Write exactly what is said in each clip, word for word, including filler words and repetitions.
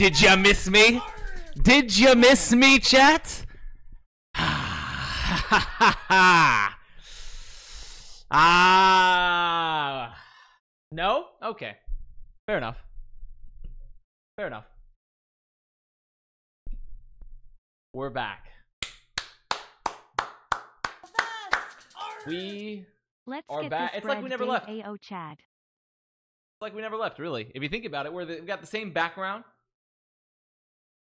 Did you miss me? Did you miss me, chat? Ah. No? Okay. Fair enough. Fair enough. We're back. We Let's are back. It's like we never left. A O Chad. It's like we never left, really. If you think about it, we're the, we've got the same background.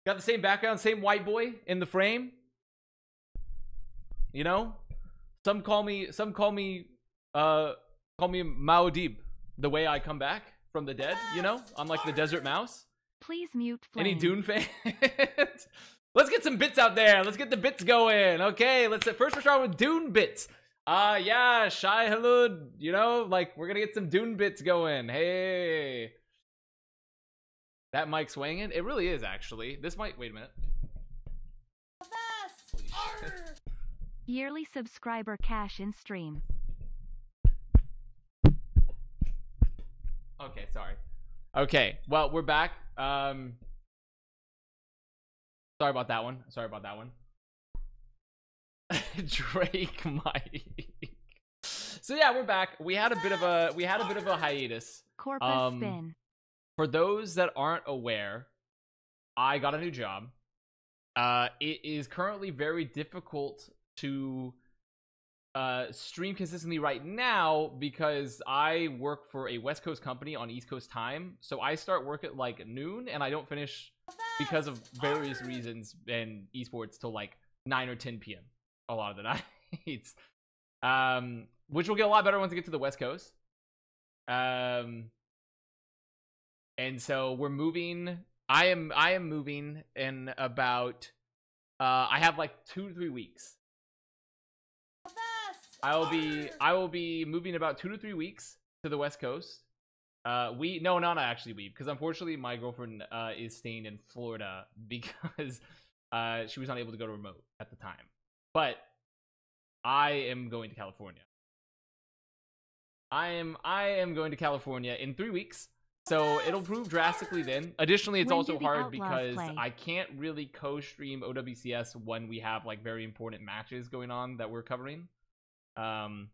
Got the same background, same white boy in the frame. You know, some call me, some call me, uh, call me Muad'Dib, the way I come back from the dead. You know, I'm like the desert mouse. Please mute. Flame. Any Dune fans? Let's get some bits out there. Let's get the bits going. Okay, let's first we're starting with Dune bits. Uh, yeah, Shai Halud. You know, like we're gonna get some Dune bits going. Hey, that mic swaying in. It really is actually. This might. Wait a minute. Yearly subscriber cash in stream. Okay, sorry. Okay, well, we're back. Um, sorry about that one. Sorry about that one. Drake Mike. So yeah, we're back. We had a bit of a we had a bit of a hiatus. Corpus um, spin. For those that aren't aware, I got a new job. Uh, it is currently very difficult to uh stream consistently right now because I work for a West Coast company on East Coast time, so I start work at like noon and I don't finish because of various reasons and esports till like nine or ten p m a lot of the nights, um which will get a lot better once I get to the West Coast. Um and so we're moving. I am i am moving in about uh I have like two to three weeks. I will be I will be moving about two to three weeks to the West Coast. Uh, we no, not actually we because unfortunately my girlfriend uh, is staying in Florida because uh, she was not able to go to remote at the time. But I am going to California. I am I am going to California in three weeks, so it'll improve drastically then. Additionally, it's when also hard because play? I can't really co-stream O W C S when we have like very important matches going on that we're covering. Um,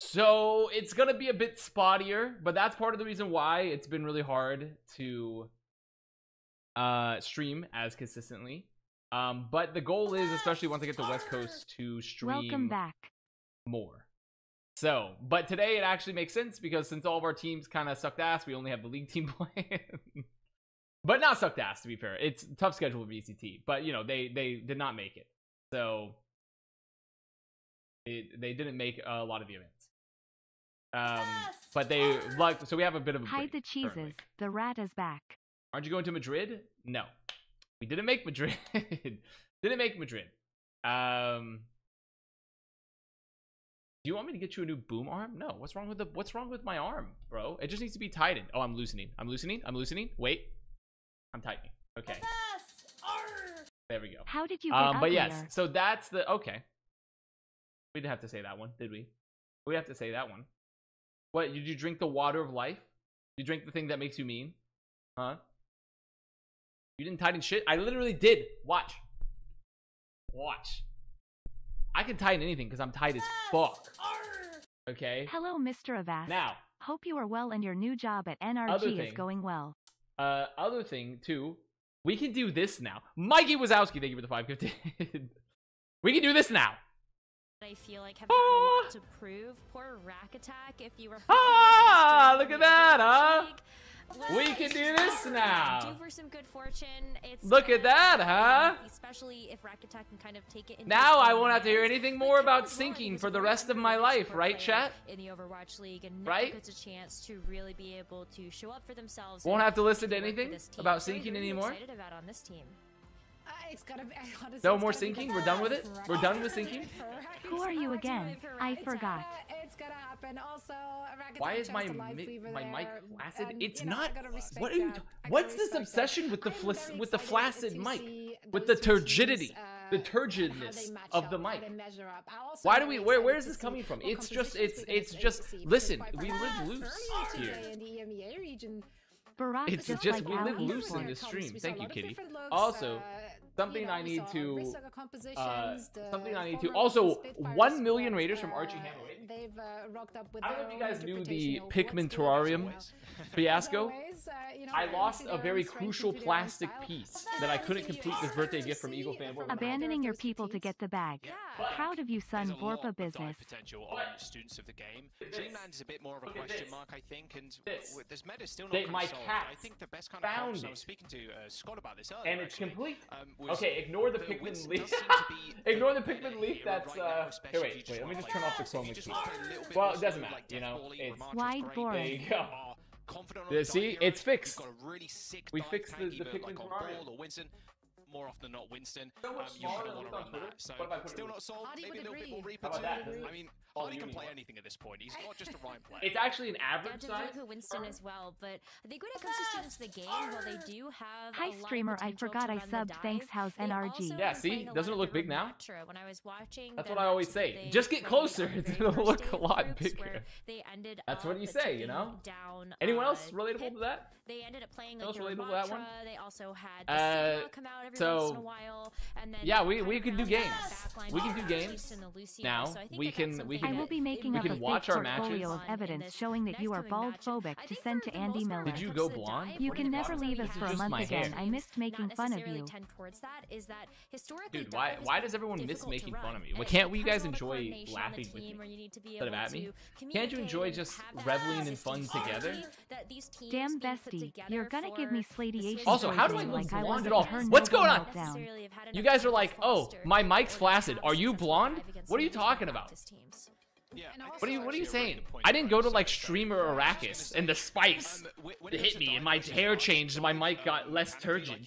so it's gonna be a bit spottier, but that's part of the reason why it's been really hard to uh stream as consistently. Um, but the goal is, especially once I get to West Coast, to stream Welcome back. more. So, but today it actually makes sense because since all of our teams kind of sucked ass, we only have the league team playing. But not sucked ass, to be fair. It's a tough schedule with V C T, but you know they they did not make it. So. It, they didn't make a lot of the events, um, yes! but they like so we have a bit of a break. Hide the cheeses. Currently. The rat is back. Aren't you going to Madrid? No, we didn't make Madrid. Didn't make Madrid. Um, do you want me to get you a new boom arm? No. What's wrong with the? What's wrong with my arm, bro? It just needs to be tightened. Oh, I'm loosening. I'm loosening. I'm loosening. Wait, I'm tightening. Okay. Yes! There we go. How did you? Get um, but yes. There? So that's the okay. We didn't have to say that one, did we? We have to say that one. What, did you drink the water of life? You drink the thing that makes you mean? Huh? You didn't tighten shit? I literally did. Watch. Watch. I can tighten anything because I'm tight as fuck. Okay? Hello, Mister Avast. Now. Hope you are well and your new job at N R G thing, is going well. Uh, other thing, too. We can do this now. Mikey Wazowski, thank you for the five fifty. We can do this now. I feel like have got ah. a lot to prove. Poor Rack Attack. If you were ah, look at that, huh? We can do this now. Do for some good fortune. It's look at that, huh? Especially if Rack Attack can kind of take it. Into now I won't have to hear anything more about sinking for the rest of my life, right, chat? In the Overwatch League, and right? It's a chance to really be able to show up for themselves. Won't have to listen to anything about sinking anymore. About on this team. Uh, it's gotta be, honestly, no more sinking. We're done with it. We're done with sinking. Who are you again? I forgot. It's gonna happen. Also, why is my my mic flaccid? It's not. What are you? What's this obsession with the with the flaccid mic? With the turgidity, the turgidness of the mic? Why do we? Where where is this coming from? It's just it's it's just. Listen, we live loose here. Barack it's just, just like we live loose in this stream. Thank you, Kitty. Looks, also, uh, something, you know, I need to, uh, something I need to. Also, one million raiders uh, from Archie Hamaway. They've uh, rocked up with I don't know if you guys knew the Pikmin Terrarium fiasco. Always, uh, you know, I lost a very crucial plastic piece that I couldn't complete this birthday gift from Eagle Fanboy. Abandoning your people to get the bag. Proud of you, son. Vorpa business. Potential on Students of the Game. Dreamland is a bit more of a question mark, I think, and there's meta still not. I think the best kind found of I was speaking to uh, Scott about this earlier, and it's actually complete. Um, okay, ignore the, the Pikmin leak. Ignore the Pikmin leak. That's uh. Hey, wait, wait. Let me just turn off the chroma key. Well, it doesn't matter. You know, it's wide board. There you go. You see, it's fixed. We fixed the, the Pikmin Terrarium. More often than not, Winston, so um, you're going to want to run that. So, still not sold, maybe a little bit more Reaper too. I mean, Hardy can play anything at this point. He's not just a Rhyme player. It's actually an average side. Winston as well, but I think when it comes to Students of the Game, well, they do have Hi, streamer, I forgot I subbed. Thanks, how's N R G? Yeah, see? Doesn't it look big now? That's what I always say. Just get closer. It's going to look a lot bigger. That's what you say, you know? Anyone else relatable to that? They ended up playing a matcha. They also had the come out every So, in a while, and then yeah, we we could do games. We can do games now. So we can we can I will be making we can watch our matches. Of evidence showing that you are bald phobic to send to Andy Miller. Did you go blonde? You can never leave us for a month again. I missed making fun of you. Dude, why why does everyone miss making fun of me? Why can't we guys enjoy laughing with me instead of at me? Can't you enjoy just reveling in fun together? Damn bestie, you're gonna give me slatiation. Also, how do I look blonde at all? What's going on? You guys are like, oh, my mic's flaccid. Are you blonde? What are you talking about? What are you What are you saying? I didn't go to like streamer Arrakis and the spice to hit me, and my hair changed, and my mic got less turgid.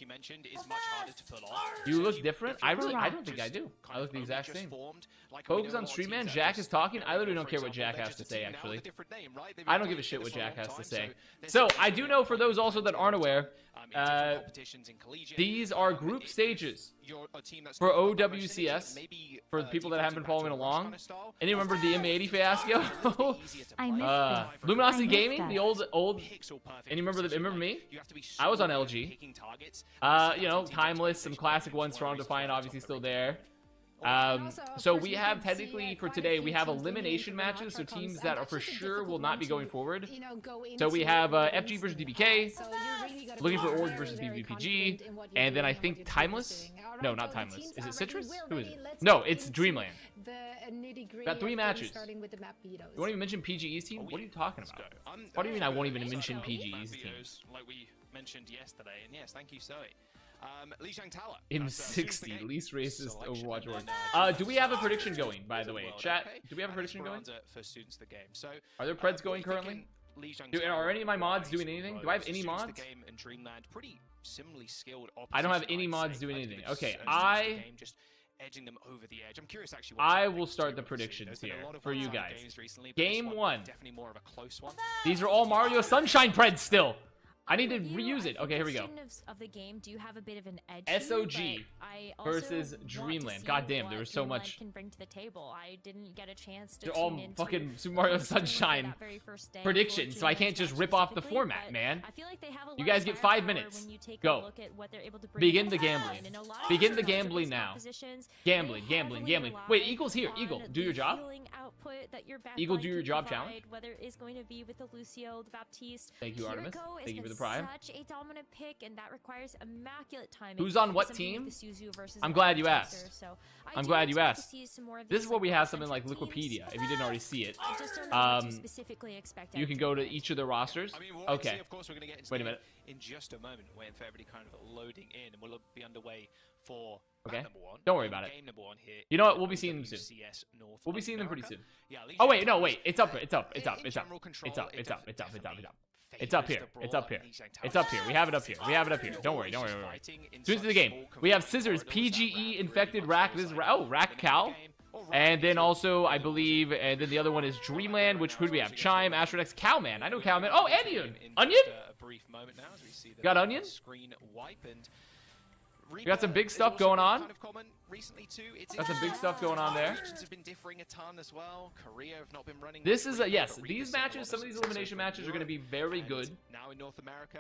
You look different. I really, I don't think I do. I look the exact same. Folks on stream, man. Jack is talking. I literally don't care what Jack has to say. Actually, I don't give a shit what Jack has to say. So I do know, for those also that aren't aware, uh, these are group stages for O W C S. For the people that haven't been following along, and you remember the M A eighty fiasco? uh, Luminosity Gaming, the old old. And you remember the remember me? I was on L G. Uh, you know, Timeless, some classic ones. Strong Defiant, obviously still there. Um, so we have technically for today we have elimination matches, so teams that are for sure will not be going forward. So we have uh, F G versus D B K, looking for Org versus B B P G, and then I think Timeless. No, not Timeless. Is it Citrus? Who is it? No, it's Dreamland. About three matches. You won't even mention P G E's team? What are you talking about? What do you mean I won't even mention P G E's team? Like we mentioned yesterday, and yes, thank you, Zoe. Um, M sixty, least racist Overwatch org. Uh, do we have a prediction going, by the way? Chat, do we have a prediction going? Are there preds going currently? Do, are any of my mods doing anything? Do I have any mods? I don't have any mods doing anything. Okay, I... edging them over the edge. I'm curious actually. I will start the predictions here for you guys. Game one. These are all Mario Sunshine preds still. I need to reuse it. Okay, here we go. Of the game, do you have a bit of an edge? S O G versus Dreamland. God damn, there was so much. Can bring to the table. I didn't get a chance to. They're all fucking Super Mario Sunshine predictions, so I can't just rip off the format, man. I feel like they have a lot. You guys get five minutes. Go. Begin the gambling. Begin the gambling now. Gambling, gambling, gambling. Wait, Eagle's here. Eagle, do your job. Eagle, do your job challenge. Whether it's going to be with the Lucio, the Baptiste. Thank you, Artemis. Thank you for the. Prime. Such a dominant pick, and that requires immaculate timing. Who's on what team? I'm glad you asked. So I'm glad you asked. This is where we have something like Liquipedia, if you didn't already see it. Um, you can go to each of the rosters. Okay. Wait a minute. In just a moment, waiting for everybody kind of loading in, and we'll be underway for. Okay. Don't worry about it. You know what? We'll be seeing them soon. We'll be seeing them pretty soon. Oh wait, no, wait. It's up. It's up. It's up. It's up. It's up. It's up. It's up. It's up. It's up. It's up here. It's up here. It's up here. We have it up here. We have it up here. Don't worry. Don't worry. Don't worry. Students of the Game. We have Scissors, P G E, Infected, Rack. This is oh, Rack Cal. And then also, I believe, and then the other one is Dreamland, which who do we have? Chime, Astrodex, Cowman. I know Cowman. Oh, Onion. Onion? Got Onion? We got some big stuff going on. Kind of common recently too. It's got some big stuff going on there. Have been differing a ton as well. Korea have not been running this is a, yes. These matches, some of these elimination matches are going to be very good. Now in North America,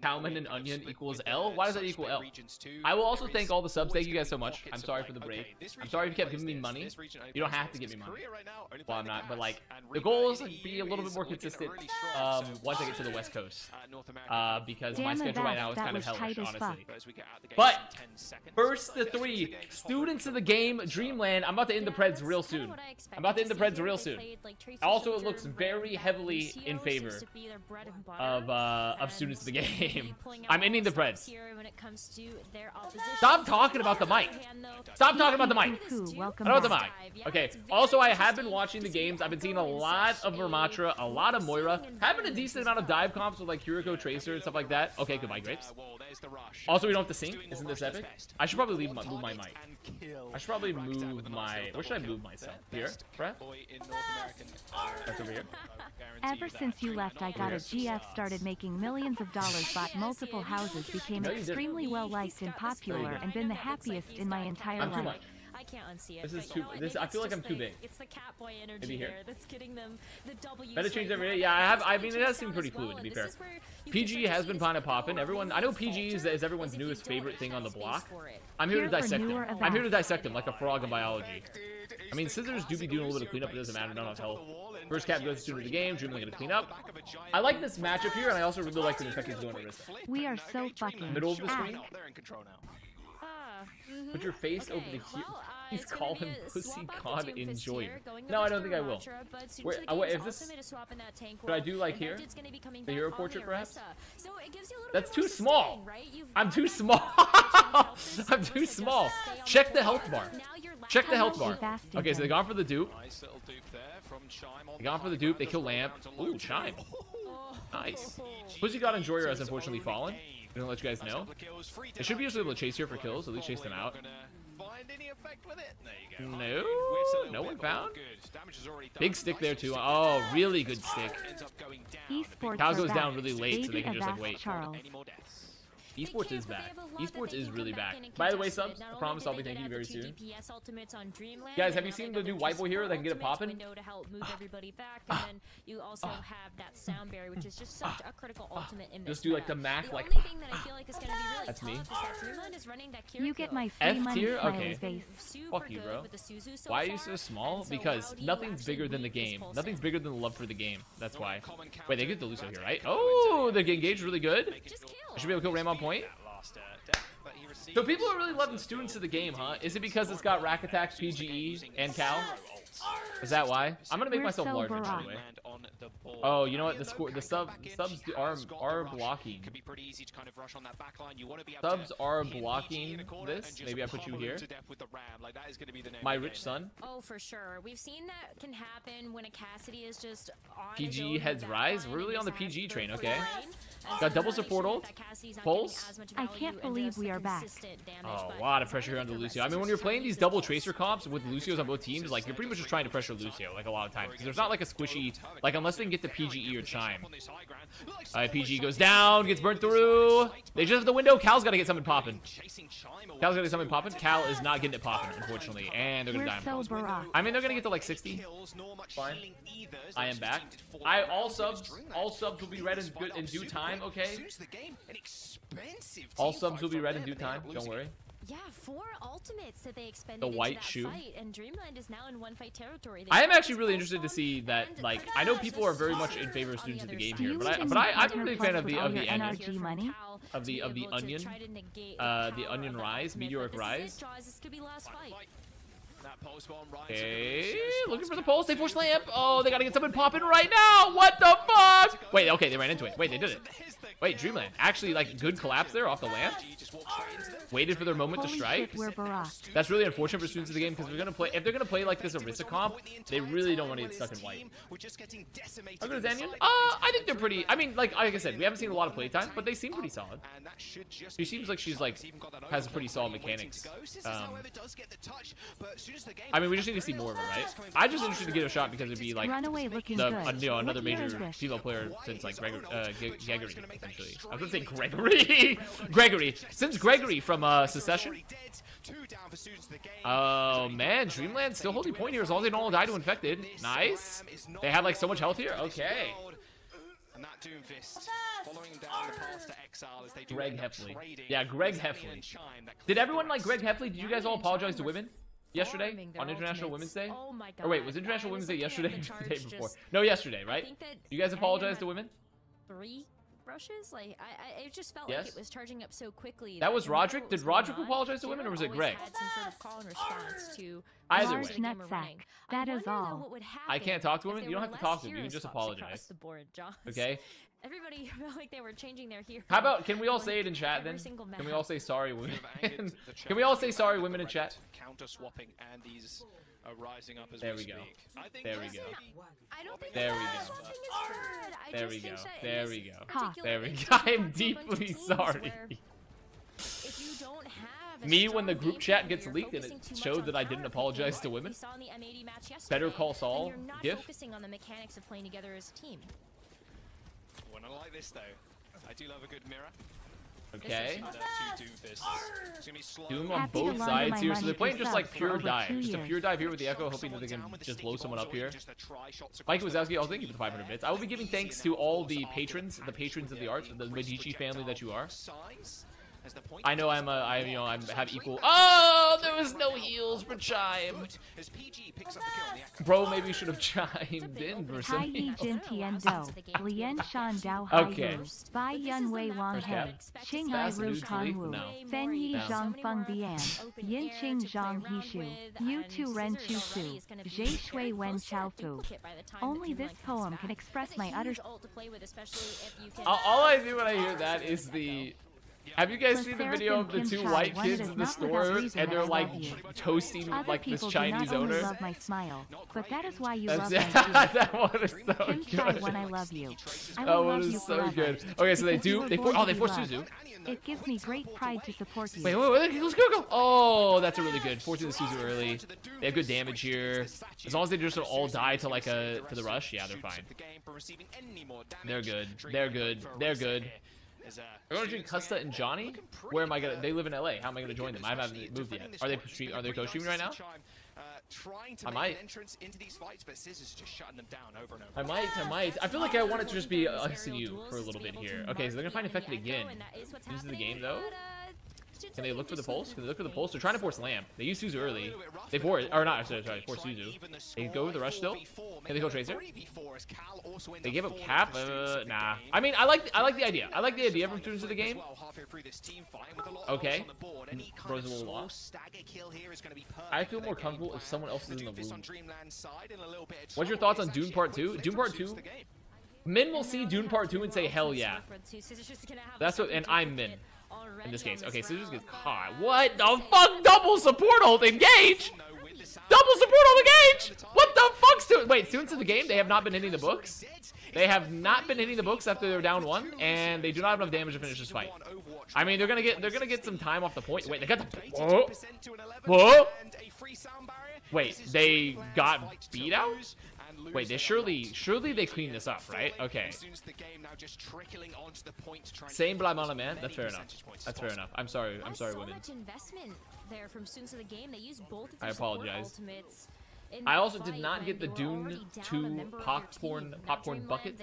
Talman and Onion equals L. Why does that equal L? I will also thank all the subs. Thank you guys so much. I'm sorry for the break. I'm sorry if you kept giving me money. You don't have to give me money. Well, I'm not. But like, the goal is to be a little bit more consistent um, once I get to the West Coast, uh, because my schedule right now is kind of hellish, honestly. But first to three, Students of the Game, Dreamland. I'm about to end the Preds real soon. I'm about to end the Preds real soon. Also, it looks very heavily in favor of uh, of Students of the Game. I'm ending the Preds. Stop talking about the mic. Stop talking about the mic. I don't want the mic. Okay. Also, I have been watching the games. I've been seeing a lot of Vermatra, a lot of Moira, having a decent amount of dive comps with like Kiriko, Tracer, and stuff like that. Okay, goodbye, Grapes. Also, we don't have to sing. Isn't this epic? I should probably leave my, move my mic. I should probably move my... Where should I move myself? Here? Brad? That's over here. Ever since you left, I got a G F, started making millions of dollars, bought multiple houses, became no, extremely well-liked and popular, and been the happiest in my entire I'm too life. Much. I can't unsee it. This is too. This I feel like I'm too big. It's the cat boy energy here that's getting them the W. Better change every day. Yeah, I have. I mean, it has seemed pretty fluid to be fair. P G E has been kind of popping. Everyone, I know P G E is, is everyone's newest favorite thing on the block. I'm here to dissect them. I'm here to dissect them like a frog in biology. I mean, scissors do be doing a little bit of cleanup. It doesn't matter. None of hell. First cap goes to Student of the Game. Dreamland going to clean up. I like this matchup here, and I also really like the defective zone. We are so fucking middle of the screen. They're in control now. Put your face okay, over the well, uh, Please call him Pussy God Enjoyer. No, I don't think I will. Wait, uh, if this... Should I do like here? The hero portrait, perhaps? So it gives you a That's too small. Right? I'm too small. I'm too small. Check the health bar. Check the health bar. Okay, so they gone for the dupe. They gone for the dupe. They kill Lamp. Ooh, Chime. Nice. Pussy God Enjoyer has unfortunately fallen. I'm gonna let you guys know. It should be usually able to chase here for kills, at least chase them out. No, no one found. Big stick there too. Oh, really good stick. Cow goes down really late, so they can just like wait. Esports is back. Esports is really back. By the way, subs, I promise I'll be thanking you very soon. Guys, have you seen the new white boy hero that can get it popping? Just do like the Mac, like. That's me. You get my F tier? Okay. Fuck you, bro. Why are you so small? Because nothing's bigger than the game. Nothing's bigger than the love for the game. That's why. Wait, they get the Lucio here, right? Oh, they get engaged really good. I should be able to kill Ram on point. So people are really loving Students of the Game, huh? Is it because it's got Rack Attack, P G E, and Cal? Is that why? I'm gonna make myself larger anyway. Oh, you know what? The score, the sub, subs are are blocking. Subs are blocking this. Maybe I put you here. My rich son. Oh, for sure. We've seen that can happen when a Cassidy is just on. P G heads rise. We're really on the P G train, okay? Got double support ult. Pulse. I can't believe we are back. Oh, a lot of pressure here on the Lucio. I mean, when you're playing these double Tracer comps with Lucios on both teams, like you're pretty much just trying to pressure Lucio, like a lot of times. There's not like a squishy, like unless they can get the P G E or Chime. Alright, P G E goes down, gets burnt through. They just have the window. Cal's got to get something popping. Cal's got to get something popping. Cal is not getting it popping, unfortunately, and they're gonna die. I mean, they're gonna get to like sixty. Fine. I am back. I all subs, all subs will be read in, in due time. Okay. All subs will be read in due time. Don't worry. Yeah, four ultimates that they expended. The white shoe. Fight, and Dreamland is now in one fight territory. I am actually really interested to see that. Like, I know people are very much in favor of Students of the Game here, but I, but I, I'm a big fan of the of the onion, of the of the onion, uh, the onion rise, meteoric rise. Okay, looking for the pulse. They force lamp. Oh, they gotta get something popping right now. What the fuck? Wait, okay, they ran into it. Wait, they did it. Wait, Dreamland actually like good collapse there off the lamp. Waited for their moment to strike. That's really unfortunate for Students of the Game because we're gonna play. If they're gonna play like this Orisa comp, they really don't want to get stuck in white. How good is Anion? Uh, I think they're pretty. I mean, like like I said, we haven't seen a lot of playtime, but they seem pretty solid. She seems like she's like has a pretty solid mechanics. Um, I mean, we just need to see more of it, right? I'm just interested to give it a shot because it'd be like the, uh, you know, another major female player since like Gregory, uh, Gregory, essentially. I was gonna say Gregory, Gregory, since Gregory from uh, Secession. Oh man, Dreamland still holding point here as long as they don't all die to infected. Nice. They had like so much health here. Okay. And that Doom Fist following down the path to exile as they do. Greg Heffley. Yeah, Greg Heffley. Did everyone like Greg Heffley? Did you guys all apologize to women yesterday on International Women's Day? Or wait, was International Women's Day yesterday or the day before? No, yesterday, right? You guys apologize to women? Three brushes? Like, I, I it just felt like it was charging up so quickly. That was Roderick? Did Roderick apologize to women or was it Greg? Either way. That is all. I can't talk to women? You don't have to talk to them. You can just apologize. Okay? Everybody felt like they were changing their hero. How about, can we all say it in chat then? Can we all say sorry women? Can we all say sorry women in chat? Counter swapping and these are rising up as we speak. There we go. There we go. There we go. There we go. There we go. I am deeply sorry. If you don't have me when the group chat gets leaked and it showed that I didn't apologize to women. Better Call Saul. You're not focusing on the mechanics of playing together as a team. When I like this though, I do love a good mirror. Okay. Doom on both sides here, so they're playing just like pure dive. Just a pure dive here with the Echo, hoping that they can just blow someone up here. Mike Wazowski, I'll thank you for the five hundred bits. I will be giving thanks to all the patrons, the patrons of the arts, the Medici family that you are. I know I'm a, I you know I'm have equal. Oh, there was no heals for Chime. Bro, maybe you should have chimed in for some heals. Okay. Only this poem can express my utter. All I do when I hear that is the. Have you guys seen the video of the two white kids in the store and they're like toasting like this Chinese owner? Love my smile, but that is why you love my that one is so Kim good. When I love you. I that one is so forever. Good. Okay, so they do. They for, oh, they force Suzu. It gives me great pride to support you. Wait, wait, wait. Let's go, go. Oh, that's a really good. Forcing the Suzu early. They have good damage here. As long as they just don't all die to like a to the rush, yeah, they're fine. They're good. They're good. They're good. We're going to join Custa and Johnny. Where am I gonna? They live in L A. How am I gonna join them? I haven't moved yet. Are they stream? Are they co-streaming right now? I might. I might. I might. I feel like I want it to just be us and you for a little bit here. Okay, so they're gonna find infected again. This is the game though. Can they look for the pulse? Can they look for the pulse? They're trying to force Lamb. They use Suzu early. They force, or not, sorry, sorry, force Suzu. They go with the rush still. Can they go Tracer? They give up Cap? Uh, nah. I mean, I like, I like the idea. I like the idea from Students of the Game. Okay. Rosal law. I feel more comfortable if someone else is in the room. What's your thoughts on Dune Part two? Dune Part two? Min will see Dune Part two and say, hell yeah. That's what, and I'm Min. In this case, okay, Scissors gets caught. What the fuck? Double support ult engage! Double support ult engage! What the fuck? Stu Wait, Students of the Game, they have not been hitting the books. They have not been hitting the books after they're down one, and they do not have enough damage to finish this fight. I mean, they're gonna get they're gonna get some time off the point. Wait, they got the whoa, whoa. Wait, they got beat out? Wait, they surely, surely they clean this up, right? Okay. Same, but I'm on a man. That's fair enough. That's fair enough. I'm sorry. I'm sorry, women. I apologize. I also did not get the Dune two popcorn popcorn bucket.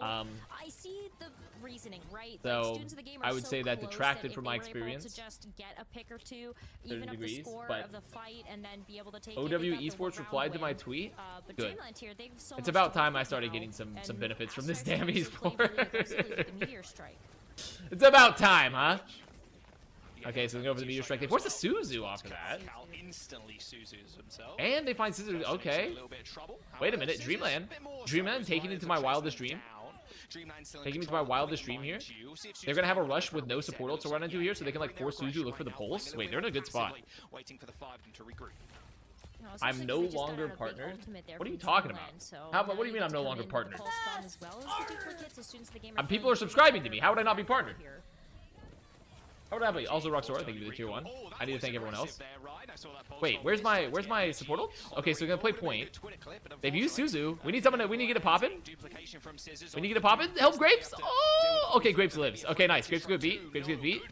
Um, so I would say that detracted from my experience. thirty degrees, but O W Esports replied to my tweet. Good. It's about time I started getting some some benefits from this damn esports. It's about time, huh? Okay, so they go over the meteor strike. They force the Suzu off of that. And they find Scissors. Okay. Wait a minute. Dreamland. Dreamland taking into my wildest dream. Taking me to my wildest dream here. They're going to have a rush with no support ult to run into here, so they can, like, force Suzu, look for the pulse. Wait, they're in a good spot. I'm no longer partnered. What are you talking about? How about? What do you mean I'm no longer partnered? People are subscribing to me. How would I not be partnered? Howard Abley also rocks Aura. Thank you for the tier one. I need to thank everyone else. Wait, where's my where's my support ult? Okay, so we're gonna play point. They've used Suzu. We need someone to, we need to get it poppin'. We need to get it poppin'. Help Grapes! Oh! Okay, Grapes lives. Okay, nice. Grapes gets beat. Grapes gets beat.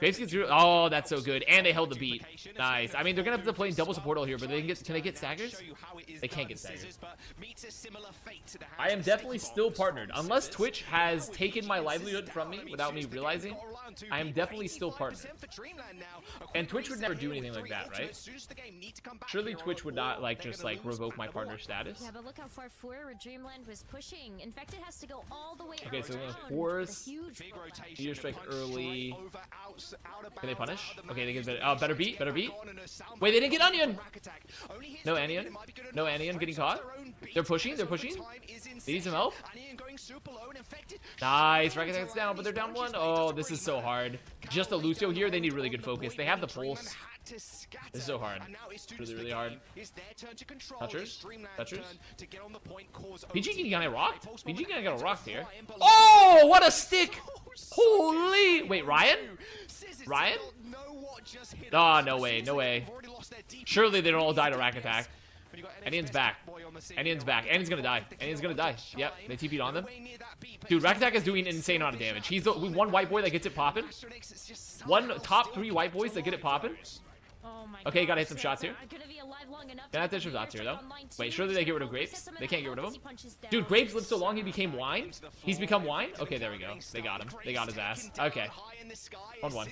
Grapes gets beat. Oh, that's so good. And they held the beat. Nice. I mean, they're gonna have to play double support ult here, but they can get, can they get staggers? They can't get staggers. I am definitely still partnered. Unless Twitch has taken my livelihood from me without me realizing, I am definitely still partnered. And Twitch would never do anything like that, right? Surely Twitch would not like just like revoke my partner status. Yeah, but look how far forward Dreamland was pushing. In fact, it has to go all the way. Okay, so we're gonna force Meteor Strike early. Can they punish? Okay, they get better. Oh, better beat, better beat. Wait, they didn't get Onion. No Onion. No Onion getting caught. They're pushing. They're pushing. They need some help. Nice. Rack Attack's down, but they're down one. Oh, this is so hard. Just a Lucio here. They need really good focus. They have the pulse. This is so hard. Really, really hard. Touchers. Touchers. P G E got rocked. P G E got rocked here. Oh, what a stick! Holy! Wait, Ryan? Ryan? Ah, oh, no way, no way. Surely they don't all die to Rack Attack. Enian's back. Enian's back. Enian's gonna die. Enian's gonna die. Yep, they T P'd on them. Dude, Rack Attack is doing an insane amount of damage. He's the one white boy that gets it poppin'. One top three white boys that get it poppin'. Okay, gotta hit some shots here. Gotta have to hit some shots here, though. Wait, surely they get rid of Grapes? They can't get rid of him? Dude, Grapes lived so long he became wine? He's become wine? Okay, there we go. They got him. They got his ass. Okay. one one.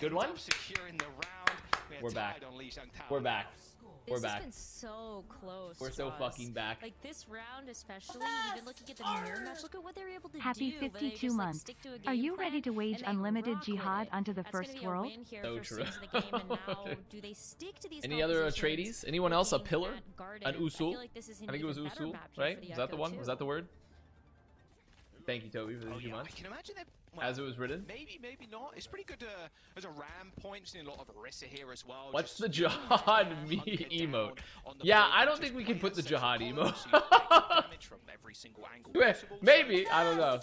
Good one. We're back. We're back. We're this back. Has been so close, We're so us. fucking back. Like this round, especially yes! even looking at the mirror match, look at what they're able to Happy do. Happy fifty-two just, months. Like, Are you ready to wage unlimited jihad onto the That's first world? So true. The game, and now do they stick to these Any other Atreides? Anyone else? A pillar? An Usul? I, like I think it was Usul, right? Was that the one? Too. Was that the word? Thank you, Toby, for the oh, two yeah. months. I can imagine that, well, as it was written. Maybe, maybe not. It's pretty good to, as a ram point, seeing a lot of Arissa here as well. What's the Jihad me emote? Yeah, I don't think we can put the Jihad emote. Maybe, I don't know.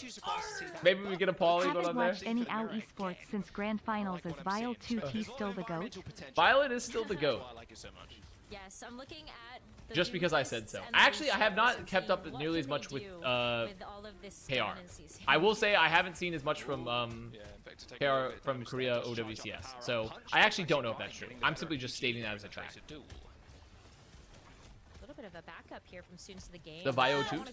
Maybe we get a Paulie going on there. I haven't watched any out esports since grand finals. Is Violet two T still the GOAT? Violet is still the GOAT. Yes, I'm looking at the just because I said so. Actually, I have not kept up nearly as much with uh K R. I will say I haven't seen as much from um K R from Korea O W C S. So I actually don't know if that's true. I'm simply just stating that as a fact. Of a backup here from Students of the Game. The bio too.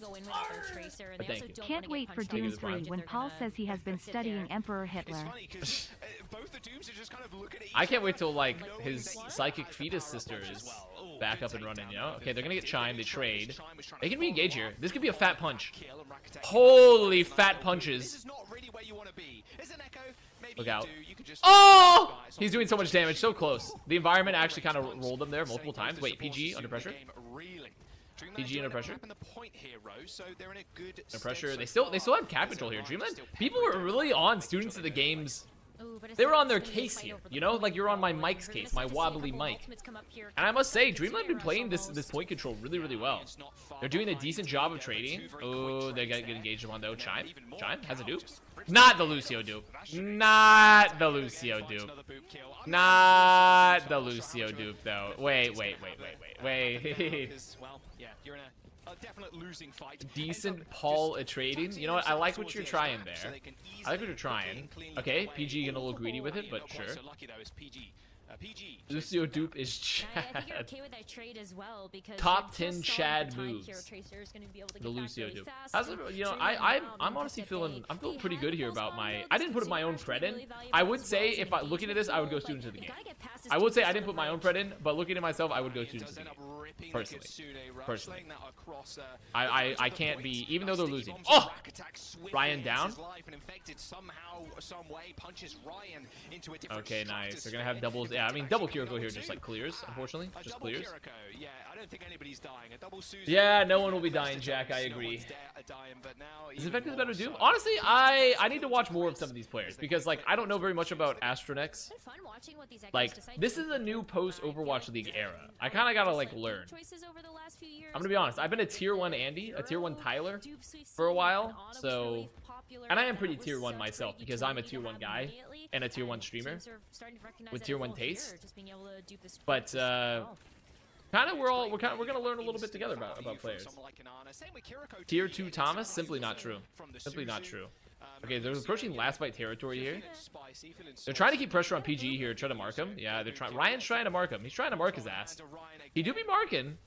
Can't wait for Doom three when Paul says he has been studying Emperor Hitler. I can't wait till like his psychic fetus sister is back up and running, you know? Okay, they're gonna get Chime, they trade. They can re-engage here. This could be a fat punch. Holy fat punches. Look out. Oh! He's doing so much damage, so close. The environment actually kind of rolled him there multiple times. Wait, P G under pressure? P G under pressure. Under pressure. They still they still have cap control here. Dreamland, people were really on Students of the Game's. They were on their case here, you know? Like, you're on my mic's case, my wobbly mic. And I must say, Dreamland been playing this this point control really, really well. They're doing a decent job of trading. Oh, they got to get engaged in one, though. Chime. Chime has a dupe. Not the Lucio dupe. Not the Lucio dupe. Not the Lucio dupe, though. Wait, wait, wait, wait, wait, wait. A definite losing fight. Decent Paul Atreides. You know what? I like what you're trying there. I like what you're trying. Okay, P G getting a little greedy with it, but sure. Lucio dupe is Chad. Top ten Chad moves. The Lucio dupe. How's it, you know, I, I'm, I'm honestly feeling, I'm feeling pretty good here about my. I didn't put my own cred in. I would say if I looking at this, I would go Students of the Game. I would say I didn't put my own cred in, but looking at myself, I would go Students of the Game. Personally, personally, I, I, I can't be. Even though they're losing. Oh, Ryan down. Okay, nice. They're gonna have doubles. yeah, I mean, double Kiriko here just like clears, unfortunately. Just clears. Yeah, I don't think anybody's dying. A double Susan. Yeah, no one will be dying, Jack. I agree. Is Invictus better Doom? Honestly, I I need to watch more of some of these players because like I don't know very much about Astronex. Like this is a new post Overwatch League era. I kind of gotta like learn. I'm gonna be honest. I've been a tier one Andy, a tier one Tyler for a while, so. And I am pretty tier one myself because I'm a tier one guy and a tier one streamer with tier one taste. But uh, kind of we're all we're kind of we're gonna learn a little bit together about about players. Tier two Thomas, simply not true. Simply not true. Okay, they're approaching last bite territory here. They're trying to keep pressure on P G E here, try to mark him. Yeah, they're trying. Ryan's trying to mark him. He's trying to mark his ass. He do be marking.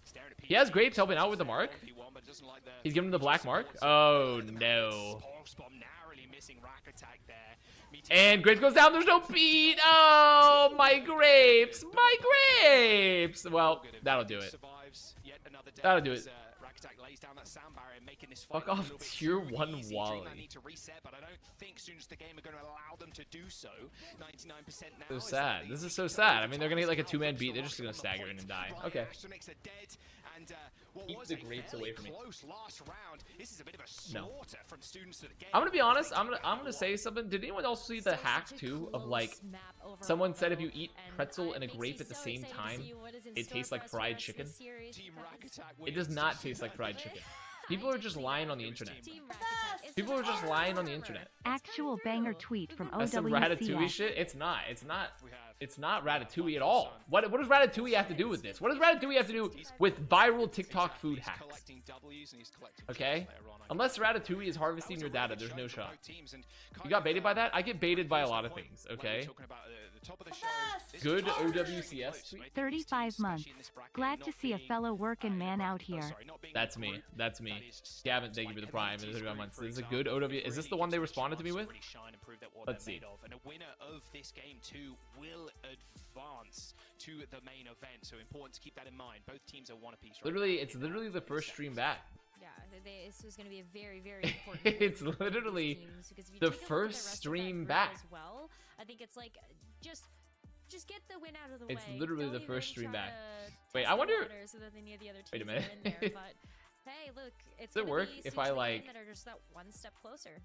He has Grapes helping out with the mark. He's giving him the black mark. Oh no. And Grapes goes down. There's no beat. Oh, my Grapes. My Grapes. Well, that'll do it. That'll do it. Fuck off tier one Wally. So sad. This is so sad. I mean, they're going to get like a two-man beat. They're just going to stagger in and die. Okay. Keep the Grapes away from me. No. I'm going to be honest. I'm going to I'm gonna say something. Did anyone else see the hack, too, of like someone said if you eat pretzel and a grape at the same time, it tastes like fried chicken? It does not taste like fried chicken. People are just lying on the internet. People are just lying on the internet. Actual banger tweet from O W C S. That's some Ratatouille shit? It's not. It's not. It's not Ratatouille at all. What, what does Ratatouille have to do with this? What does Ratatouille have to do with viral TikTok food hacks? Okay? Unless Ratatouille is harvesting your data, there's no shot. You got baited by that? I get baited by a lot of things, okay? Good O W C S. thirty-five months. Glad to see a fellow working man out here. That's me. That's me. Gavin, thank you for the prime. thirty-five months. This is a good O W C S. Is this the one they responded to me with? Let's see. And a winner of this game, too, will advance to the main event, so important to keep that in mind. Both teams are one apiece. Right literally, now. It's literally the first stream back. Yeah, they, this is going to be a very, very important. It's literally the first the stream back. As well, I think it's like just, just get the win out of the it's way. It's literally Don't the first stream back. Wait, I wonder. So that they need the other wait a minute. There, but, hey, look, it's does it work if I like? That are just that one step closer.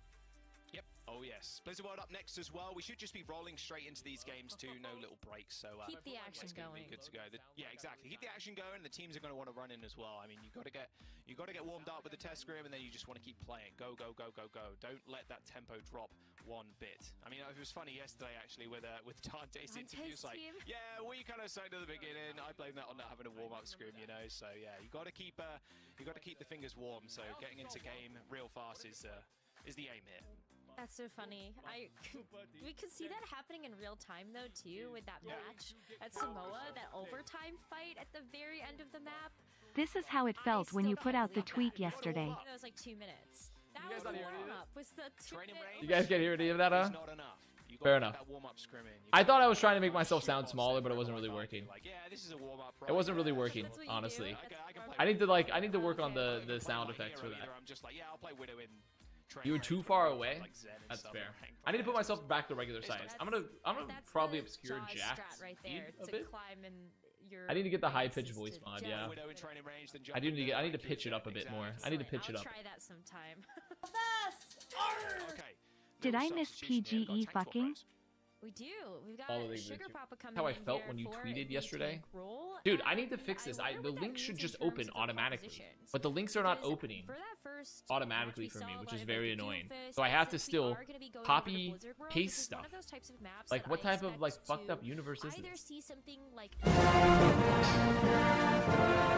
Yep. Oh yes. Blizzard World up next as well. We should just be rolling straight into these games too. No little breaks. So uh, keep the action going. Be good to go. The, yeah, exactly. Keep the action going. The teams are going to want to run in as well. I mean, you got to get you got to get warmed up with the test scrim, and then you just want to keep playing. Go, go, go, go, go. Don't let that tempo drop one bit. I mean, it was funny yesterday actually with uh, with Dante's interview. Like, yeah, we kind of said at the beginning, I blame that on not having a warm up scrim, you know. So yeah, you got to keep uh, you got to keep the fingers warm. So getting into game real fast is. Uh, is the aim here. That's so funny. I we could see that happening in real time though too with that match at Samoa, that overtime fight at the very end of the map. This is how it felt when you put out the tweet yesterday. That was like two minutes. That was the warm-up. Was the two minutes? You guys can't hear any of that, huh? Fair enough. I thought I was trying to make myself sound smaller, but it wasn't really working. It wasn't really working, honestly. I need to like I need to work on the the sound effects for that. I'm just like, yeah, I'll play Widow in. You're too far away. That's fair. I need to put myself back to regular size. I'm gonna, I'm gonna probably obscure Jack's right there a bit. I need to get the high pitch voice mod. Yeah. I do need to get. I need to pitch it up a bit more. I need to pitch it up. Try that sometime. Did I miss P G E fucking? We do. We've got all of Sugar Papa coming. How I felt when you tweeted yesterday, dude. I need to fix this. I the links should just open automatically, but the links are not opening automatically for me, which is very annoying. So I have to still copy paste stuff. Like what type of like fucked up universe is this?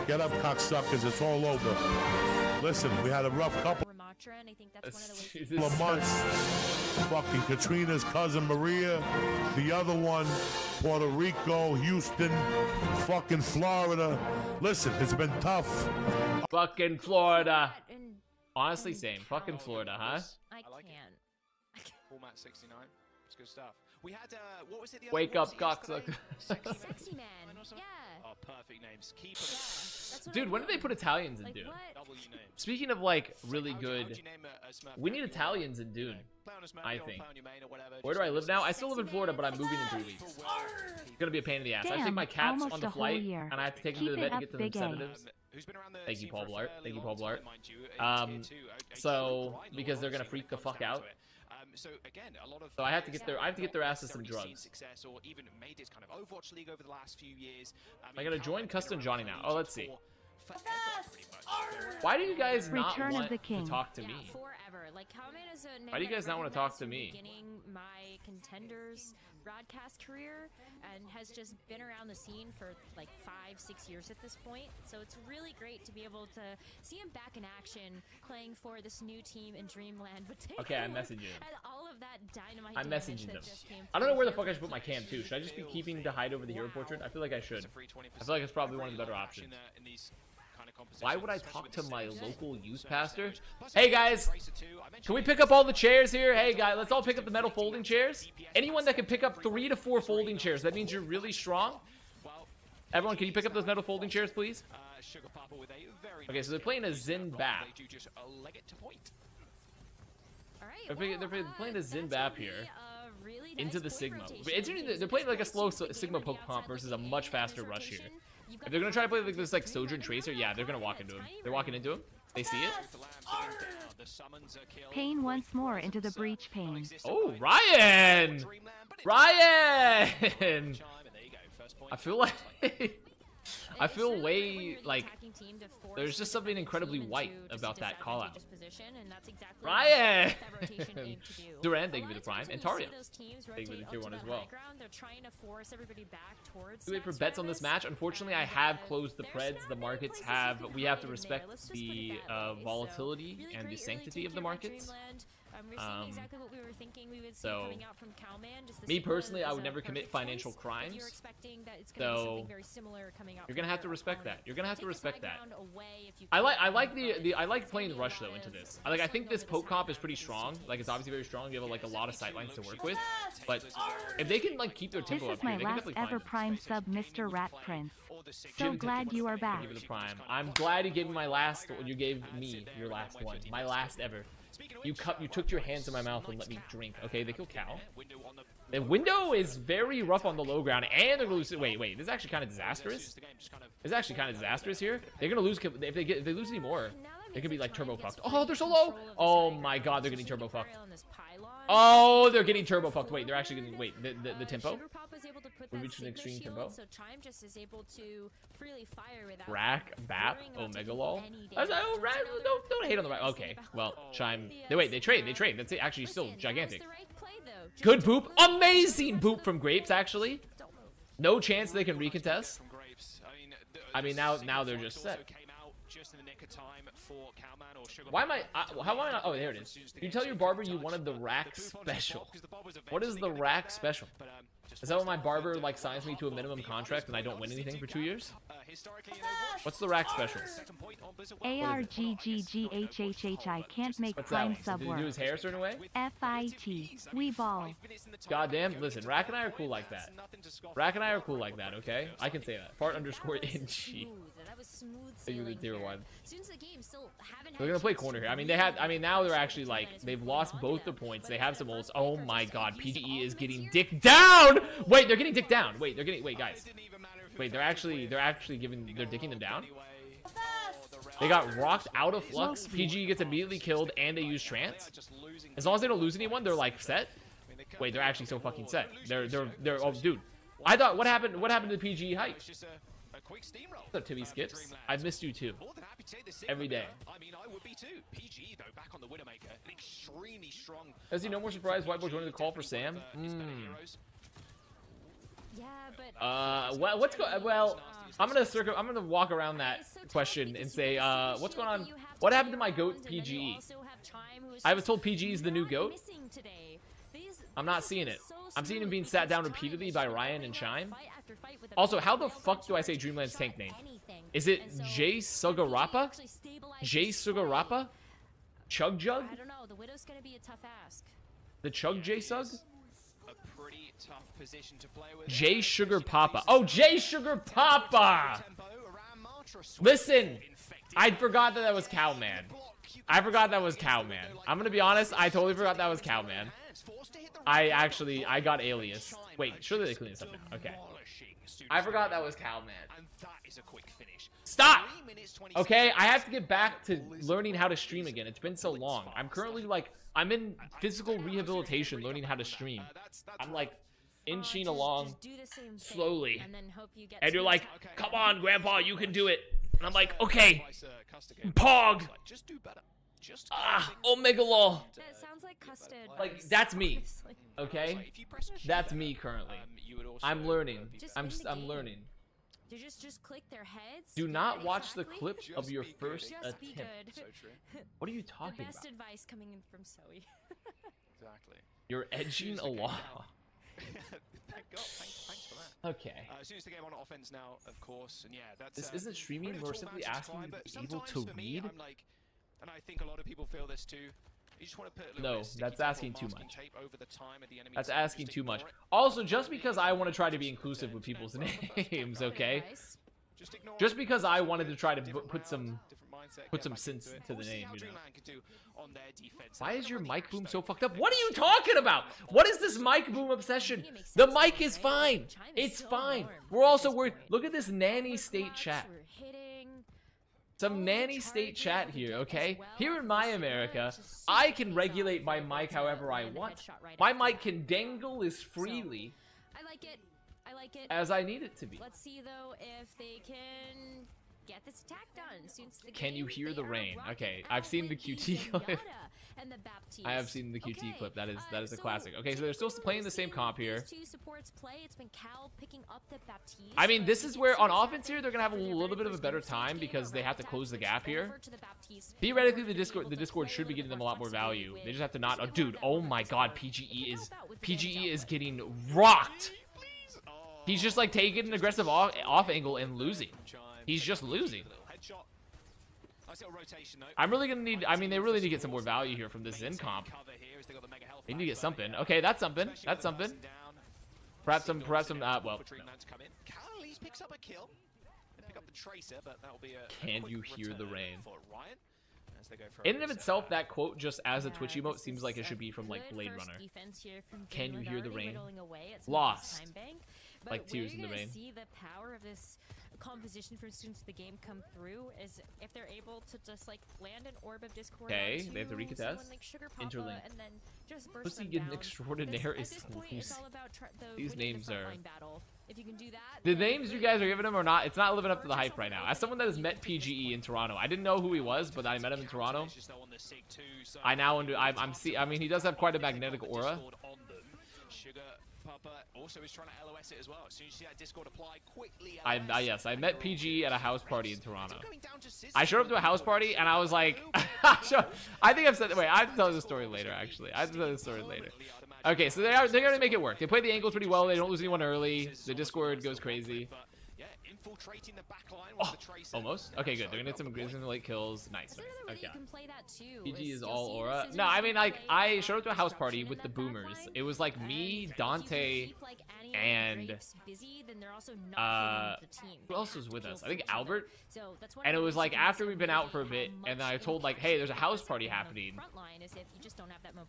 Get up, cocksuckers! It's all over. Listen, we had a rough couple. And I think that's one of the Jesus. Months. Fucking Katrina's cousin Maria, the other one, Puerto Rico, Houston, fucking Florida. Listen, it's been tough. Fucking Florida. Honestly, same. Fucking Florida, huh? I can't. Format sixty-nine. It's good stuff. We had uh, what was it? The Wake up, cocksucker. Sexy man. Yeah. Oh, perfect names. Keep yeah, dude, when did they put Italians in like, Dune? Speaking of like really good, we need Italians in Dune. I think. Where do I live now? I still live in Florida, but I'm moving in three weeks. It's gonna be a pain in the ass. Damn, I take my cats on the flight, and I have to take them to the vet and get them sedatives. Thank you, Paul Blart. Thank you, Paul Blart. Um, so because they're gonna freak the fuck out. Um, so again, a lot of so I have to get their I have to get their asses some drugs. Success or even made this kind of Overwatch League over the last few years. I, mean, I gotta join Custom Johnny now. Oh, let's see. Why do you guys not Return want of the King. to talk to yeah, me? Forever. Like, is a Why do you guys not want to talk to me? Beginning my contenders broadcast career and has just been around the scene for like five, six years at this point. So it's really great to be able to see him back in action, playing for this new team in Dreamland. But okay, I'm messaging him. And all of that dynamite I'm messaging them. I don't know where the fuck I should put my cam too. Should I just be keeping the hide over the hero portrait? I feel like I should. I feel like it's probably one of the better options. Why would I talk to my local youth pastor? Hey guys, can we pick up all the chairs here? Hey guys, let's all pick up the metal folding chairs. Anyone that can pick up three to four folding chairs, that means you're really strong. Everyone, can you pick up those metal folding chairs, please? Okay, so they're playing a Zin Bap. They're playing a Zin Bap here. Into the Sigma. They're playing like a slow Sigma poke pump versus a much faster rush here. If they're gonna try to play like this, like Sojourn Tracer, yeah, they're gonna walk into him. They're walking into him. They see it. Pain once more into the breach. Pain. Oh, Ryan! Ryan! I feel like I feel way like there's just something incredibly white about that call out. Ryan! Duran, thank you for the prime. And Taria, thank you for the tier one as well. Do wait for bets on this match. Unfortunately, I have closed the preds. The markets have, we have to respect the uh, volatility and the sanctity of the markets. Um, so, me personally, I would never commit financial crimes, so you're gonna have to respect that. You're gonna have to respect that. I like, I like the, the, I like playing rush though into this. I like, I think this poke comp is pretty strong. Like, it's obviously very strong. You have like a lot of sight lines to work with, but if they can like keep their tempo up here, they can definitely find them. This is my last ever prime sub, Mister Rat Prince. So glad you are back. I'm glad you gave me my last. You gave me your last one. My last ever. You cut. You took your hands to my mouth and let me drink. Okay, they kill Cal. The window is very rough on the low ground, and they're gonna lose. Wait, wait. This is actually kind of disastrous. It's actually kind of disastrous here. They're gonna lose. If they get, if they lose any more, they could be like turbo fucked. Oh, they're so low. Oh my God, they're getting turbo fucked. Oh, they're getting turbo fucked. Wait, they're actually getting. Wait, the the, the tempo. We reached an extreme tempo. Rack, Bap, Omega Lol. Oh, rack, don't, don't hate on the rack. Okay, well, Chime. They, wait, they trade, they trade. That's actually still gigantic. Good poop. Amazing poop from Grapes, actually. No chance they can recontest. I mean, now now they're just set. Why am I, I how am I not, oh there it is. You tell your barber you wanted the rack special. What is the rack special? Is that when my barber like signs me to a minimum contract and I don't win anything for two years? What's the rack special? A R G G G H H H I can't make prime sub work. Did he do his hair a certain way? F I T. We ball. Goddamn, listen, Rack and I are cool like that. Rack and I are cool like that, okay? I can say that. Fart underscore N G. One. They're gonna play corner here. I mean, they had. I mean, now they're actually like they've lost both the points. They have some ults. Oh my God, P G E is getting dicked down. Wait, they're getting dicked down. Wait, they're getting. Wait, guys. Wait, they're actually. They're actually giving. They're dicking them down. They got rocked out of flux. P G E gets immediately killed, and they use trance. As long as they don't lose anyone, they're like set. Wait, they're actually so fucking set. They're. They're. They're. Oh, dude. I thought. What happened? What happened to the P G E hype? Quick steamroll. What's up, Timmy Skips? I've missed you too. More than happy to take the Sigma. Every day. I mean, I would be too. P G E though, back on the Widowmaker. An extremely strong. Is he no more surprised Whiteboy joining the call for Sam? Mm. Yeah, but uh, well, what's going? Well, I'm gonna circle. I'm gonna walk around that question and say, uh, what's going on? What happened to my goat P G E? I was told P G E is the new goat. I'm not seeing it. I'm seeing him being sat down repeatedly by Ryan and Chime. Also, how the fuck do I say Dreamland's tank name? Is it J Sugarappa? J Sugarappa? Chug Jug? The Chug J Sug? a pretty tough position to play with. Jay Sugar Papa. Oh, Jay Sugar Papa! Listen, I forgot that that was Cowman. I forgot that was Cowman. I'm gonna be honest, I totally forgot that was Cowman. I actually, I got Alias. Wait, surely they clean this up now. Okay. I forgot that was Cowman. Stop! Okay, I have to get back to learning how to stream again. It's been so long. I'm currently like, I'm in physical rehabilitation learning how to stream. I'm like inching along slowly. And you're like, come on, Grandpa, you can do it. And I'm like, okay, Pog. Ah, Omega Law. Like, that's me. Okay? That's me currently. I'm learning. I'm, I'm learning. You just just click their heads. Do not exactly. watch the clip just of your first attempt. So true. What are you talking the best about? Advice coming in from Zoe. Exactly. You're edging a lot. Thank God. Thanks, thanks for that. Okay. Uh, as soon as the game on offense now, of course, and yeah, that's. This uh, isn't streaming. We're simply asking people to read. Me, I'm like, and I think a lot of people feel this too. You just want to put no, that's asking too much. Over the time of the enemy that's asking too much. It. Also, just because I want to try to be inclusive with people's names, okay? Just, just because I wanted to try to put some put some sense to the name, you know? Why is your mic boom so fucked up? What are you talking about? What is this mic boom obsession? The mic is fine. It's fine. We're also worried. Look at this nanny state chat. Some nanny state chat here, okay? Here in my America, I can regulate my mic however I want. My mic can dangle as freely as I need it to be. Let's see though if they can get this attack done. Since the can you hear the rain? Okay, I've seen the Q T clip. I have seen the Q T clip. That is that is a classic. Okay, so they're still playing the same comp here. I mean, this is where on offense here they're gonna have a little bit of a better time because they have to close the gap here. Theoretically, the Discord the Discord should be getting them a lot more value. They just have to not. Oh, dude! Oh my God! P G E is P G E is getting rocked. He's just like taking an aggressive off, off angle and losing. He's just losing. I'm really gonna need. I mean, they really need to get some more value here from this Zen comp. They need to get something. Okay, that's something. That's something. Perhaps some. Perhaps some. Uh, well. No. Can you hear the rain? In and of itself, that quote just as a Twitch emote seems like it should be from like Blade Runner. Can you hear the rain? Lost. Like tears in the rain. Composition for Students of the Game come through is if they're able to just like land an orb of discord. Okay, they have to recontest like interlink and then just burst pussy get an extraordinaire this, is these, these names are battle. If you can do that, the names you guys are giving them or not, it's not living up to the hype right now. As someone that has met P G E in Toronto, I didn't know who he was, but I met him in Toronto. I now under I'm, I'm see I mean he does have quite a magnetic aura. Also is trying to L O S it as well. As soon as you see that Discord apply quickly. I, I yes, I met P G E at a house party in Toronto. I showed up to a house party and I was like, I think I've said. Wait, I have to tell this story later. Actually, I have to tell this story later. Okay, so they are, they're gonna make it work. They play the angles pretty well. They don't lose anyone early. The Discord goes crazy. Infiltrating the back line with oh, the Tracer. Almost. Okay, good. They're gonna get some gruesome late kills. Nice. Okay. P G is all aura. No, I mean like I showed up to a house party with the boomers. It was like me, Dante, and uh, who else was with us? I think Albert. And it was like after we've been out for a bit, and then I told like, hey, there's a house party happening.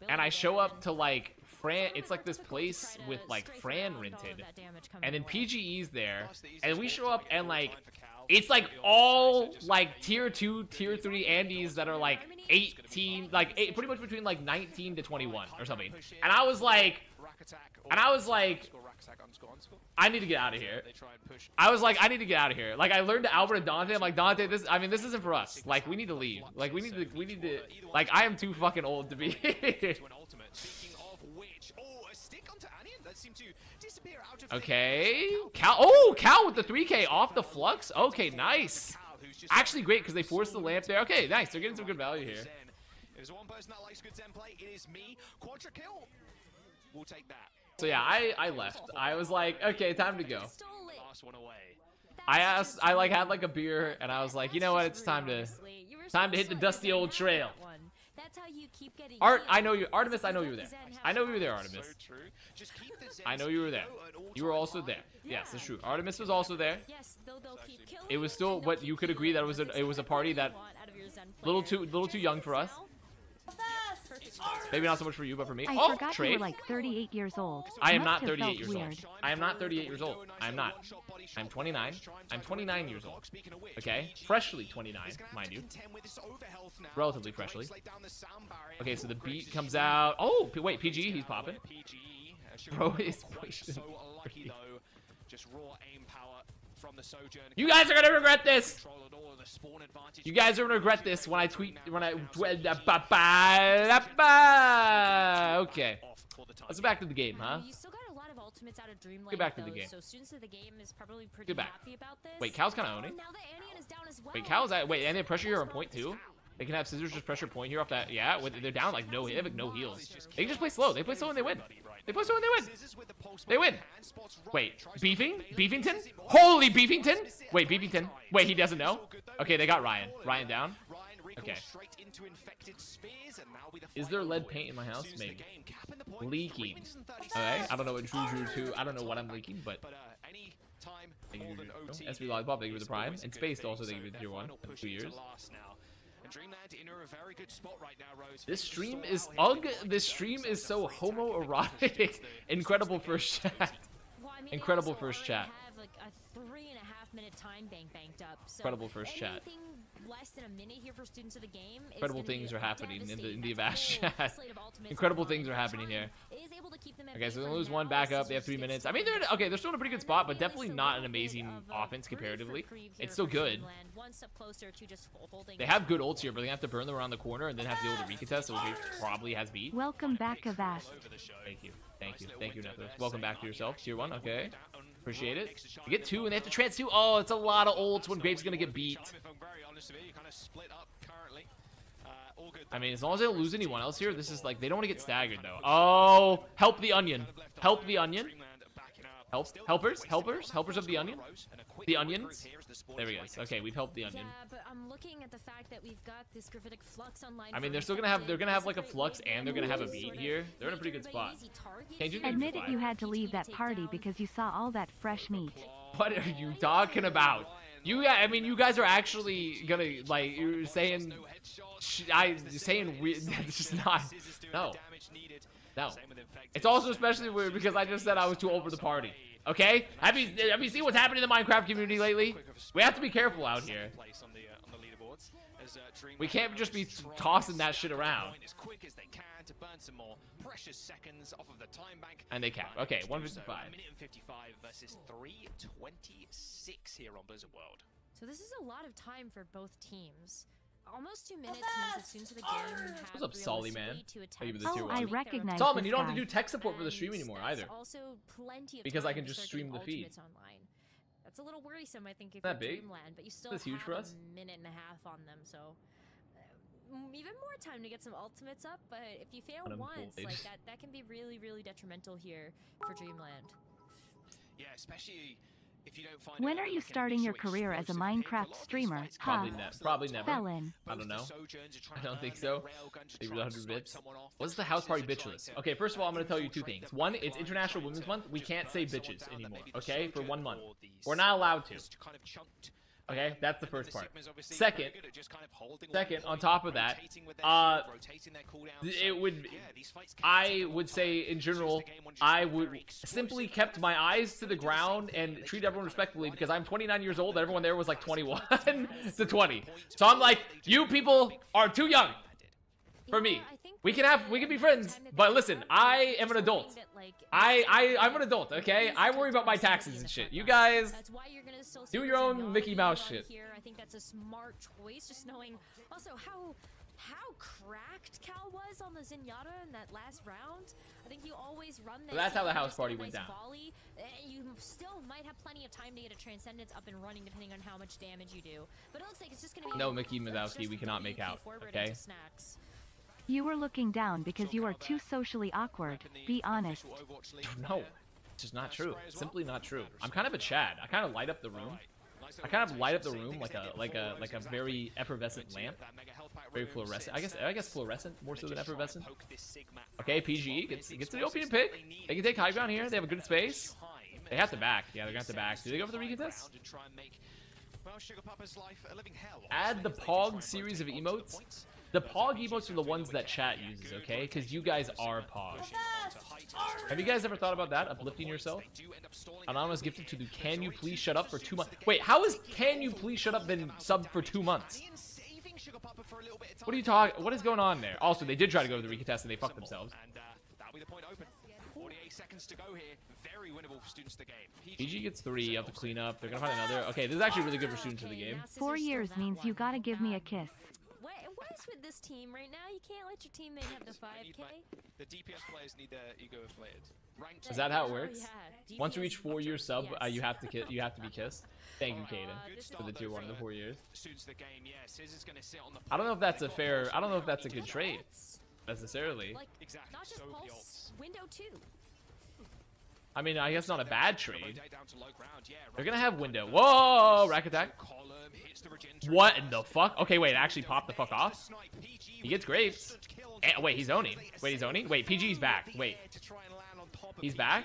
And I show up to like Fran. It's like this place with like Fran rented, and then P G E's there, and we show up and like it's like all like tier two tier three Andes that are like eighteen like eight, pretty much between like nineteen to twenty-one or something, and I was like and I was like I need to get out of here. I was like I need to get out of here like I learned to Albert and Dante. I'm like, Dante, this I mean this isn't for us, like we need to leave, like we need to we need to like I am too fucking old to be here. Okay, Cal. Oh, Cal with the three K off the flux. Okay, nice. Actually, great because they forced the lamp there. Okay, nice. They're getting some good value here. So yeah, I I left. I was like, okay, time to go. I asked. I like had like a beer, and I was like, you know what? It's time to time to hit the dusty old trail. That's how you keep getting Art, I know you, Artemis. I know you were there. I know you were there, Artemis. I know you were there. You were also there. Yes, that's true. Artemis was also there. It was still what you could agree that it was a, it was a party that little too little too young for us. Maybe not so much for you, but for me. I oh, forgot trade. You were like thirty-eight years old. I am not thirty-eight years weird. old. I am not thirty-eight years old. I am not. I'm twenty-nine. I'm twenty-nine years old. Okay, freshly twenty-nine, mind you. Relatively freshly. Okay, so the beat comes out. Oh, wait, P G E, he's popping. Bro is so unlucky though. Just raw aim power from the Sojourn. You guys are gonna regret this. You guys are gonna regret this when I tweet when I okay. Let's go back to the game, huh? Out of Dreamland, get back to the game. So Students of the Game is probably pretty happy about this. Wait, Cal's kind of owning. Wait, Cal's at. Wait, and they pressure here on point too. They can have scissors just pressure point here off that. Yeah, they're down like no, they have like no heals. They can just play slow. They play slow and they win. They play slow and they win. They win. Wait, beefing? Beefington? Holy Beefington! Wait, Beefington. Wait, he doesn't know. Okay, they got Ryan. Ryan down. Okay. Is there lead paint in my house? Maybe. Leaking. Okay. I don't know what Drew Drew two. I don't know what I'm leaking, but. S B Lollipop, thank you for the prime. And Spaced also, thank you for the tier one. In two years. Dreamland in a very good spot right now, Rose. This stream is ug. This stream is so homoerotic. Incredible first chat. Incredible first chat. Incredible first chat. Incredible things are happening in the, in the Avast chat. Incredible things are happening here. Okay, so they lose one backup. They have three minutes. I mean, they're in, okay. They're still in a pretty good spot, but definitely not an amazing offense comparatively. It's still good. They have good ults here, but they have to burn them around the corner and then have to be able to recontest. So he probably has beat. Welcome back, Avast. Thank you, thank you, thank you, Nethos. Welcome back to yourself, tier one. Okay. Appreciate it. They get two and they have to trans two. Oh, it's a lot of ults when Graves is going to get beat. I mean, as long as they don't lose anyone else here, this is like, they don't want to get staggered though. Oh, help the onion. Help the onion. Help. Helpers. Helpers. Helpers of the onion. The onions. There we go. Okay, we've helped the onion. I mean, they're still going to have, they're going to have like a flux and they're going to have a beat here. They're in a pretty good spot. Admit it, you had to leave that party because you saw all that fresh meat. What are you talking about? You guys, I mean, you guys are actually gonna, like, you're saying, I, saying weird, that's just not, no, no. It's also especially weird because I just said I was too old for the party, okay? Have you, have you seen what's happened in the Minecraft community lately? We have to be careful out here. We can't just be tossing that shit around. And they cap. Okay, one fifty-five. minute and fifty-five versus three twenty-six here on Blizzard World. So this is a lot of time for both teams. Almost two minutes means the game What's up, Solly, man? Oh, I recognize Solomon, you don't have to do tech support for the stream anymore either. Because I can just stream the feed. That's a little worrisome, I think, if you're Dreamland, but you still have a minute and a half on them, so uh, even more time to get some ultimates up, but if you fail once, like that, that can be really, really detrimental here for Dreamland. Yeah, especially if you don't find When are you starting your career as a Minecraft streamer? Probably, ne probably never. Felon. I don't know. I don't think so. Maybe one hundred bits. What's the house party bitch list? Okay, first of all, I'm going to tell you two things. One, it's International Women's Month. We can't say bitches anymore, okay, for one month. We're not allowed to. Okay, that's the first part. Second, second, on top of that, uh, it would, I would say in general, I would simply kept my eyes to the ground and treat everyone respectfully because I'm twenty-nine years old and everyone there was like twenty-one to twenty. So I'm like, you people are too young for me. We can have, we can be friends, but listen, I am an adult. I, I, I'm an adult, okay? I worry about my taxes and shit. You guys do your own Mickey Mouse shit. I think that's a smart choice, just knowing also how, how cracked Cal was on the Zenyatta in that last round. I think you always run that. That's how the house party went down. You still might have plenty of time to get a transcendence up and running depending on how much damage you do. But it looks like it's just going to be No, Mickey Mazowski, we cannot make out, okay? You were looking down because you are too socially awkward. Be honest. No, it's just not true. It's simply not true. I'm kind of a Chad. I kind of light up the room. I kind of light up the room like a like a like a very effervescent lamp, very fluorescent. I guess I guess fluorescent more so than effervescent. Okay, P G E gets gets the opening pick. They can take high ground here. They have a good space. They have to back. Yeah, they're gonna have to back. Do they go for the recontest? Add the Pog series of emotes. The Pog emotes are the ones that chat uses, okay? Because you guys are Pog. Have you guys ever thought about that? Uplifting yourself? Anonymous gifted to do Can You Please Shut Up for two months. Wait, how is Can You Please Shut Up been subbed for two months? What are you talking? What is going on there? Also, they did try to go to the recontest and they fucked themselves. forty-eight seconds to go here. Very winnable for Students of the Game. P G gets three. You have to clean up. They're going to find another. Okay, this is actually really good for Students of the Game. Four years means you got to give me a kiss. What is with this team right now? You can't let your teammate have the five K. The D P S players need their ego inflated. Is that how it works? Once you reach four-year sub, uh, you have to kiss. You have to be kissed. Thank you, Kaden, for the tier one of the four years. I don't know if that's a fair. I don't know if that's a good trade necessarily. I mean, I guess not a bad trade. They're gonna have window. Whoa! Rack Attack. What in the fuck? Okay, wait. Actually, pop the fuck off. He gets grapes. And, wait, he's owning. Wait, he's owning. Wait, P G's back. Wait, he's back.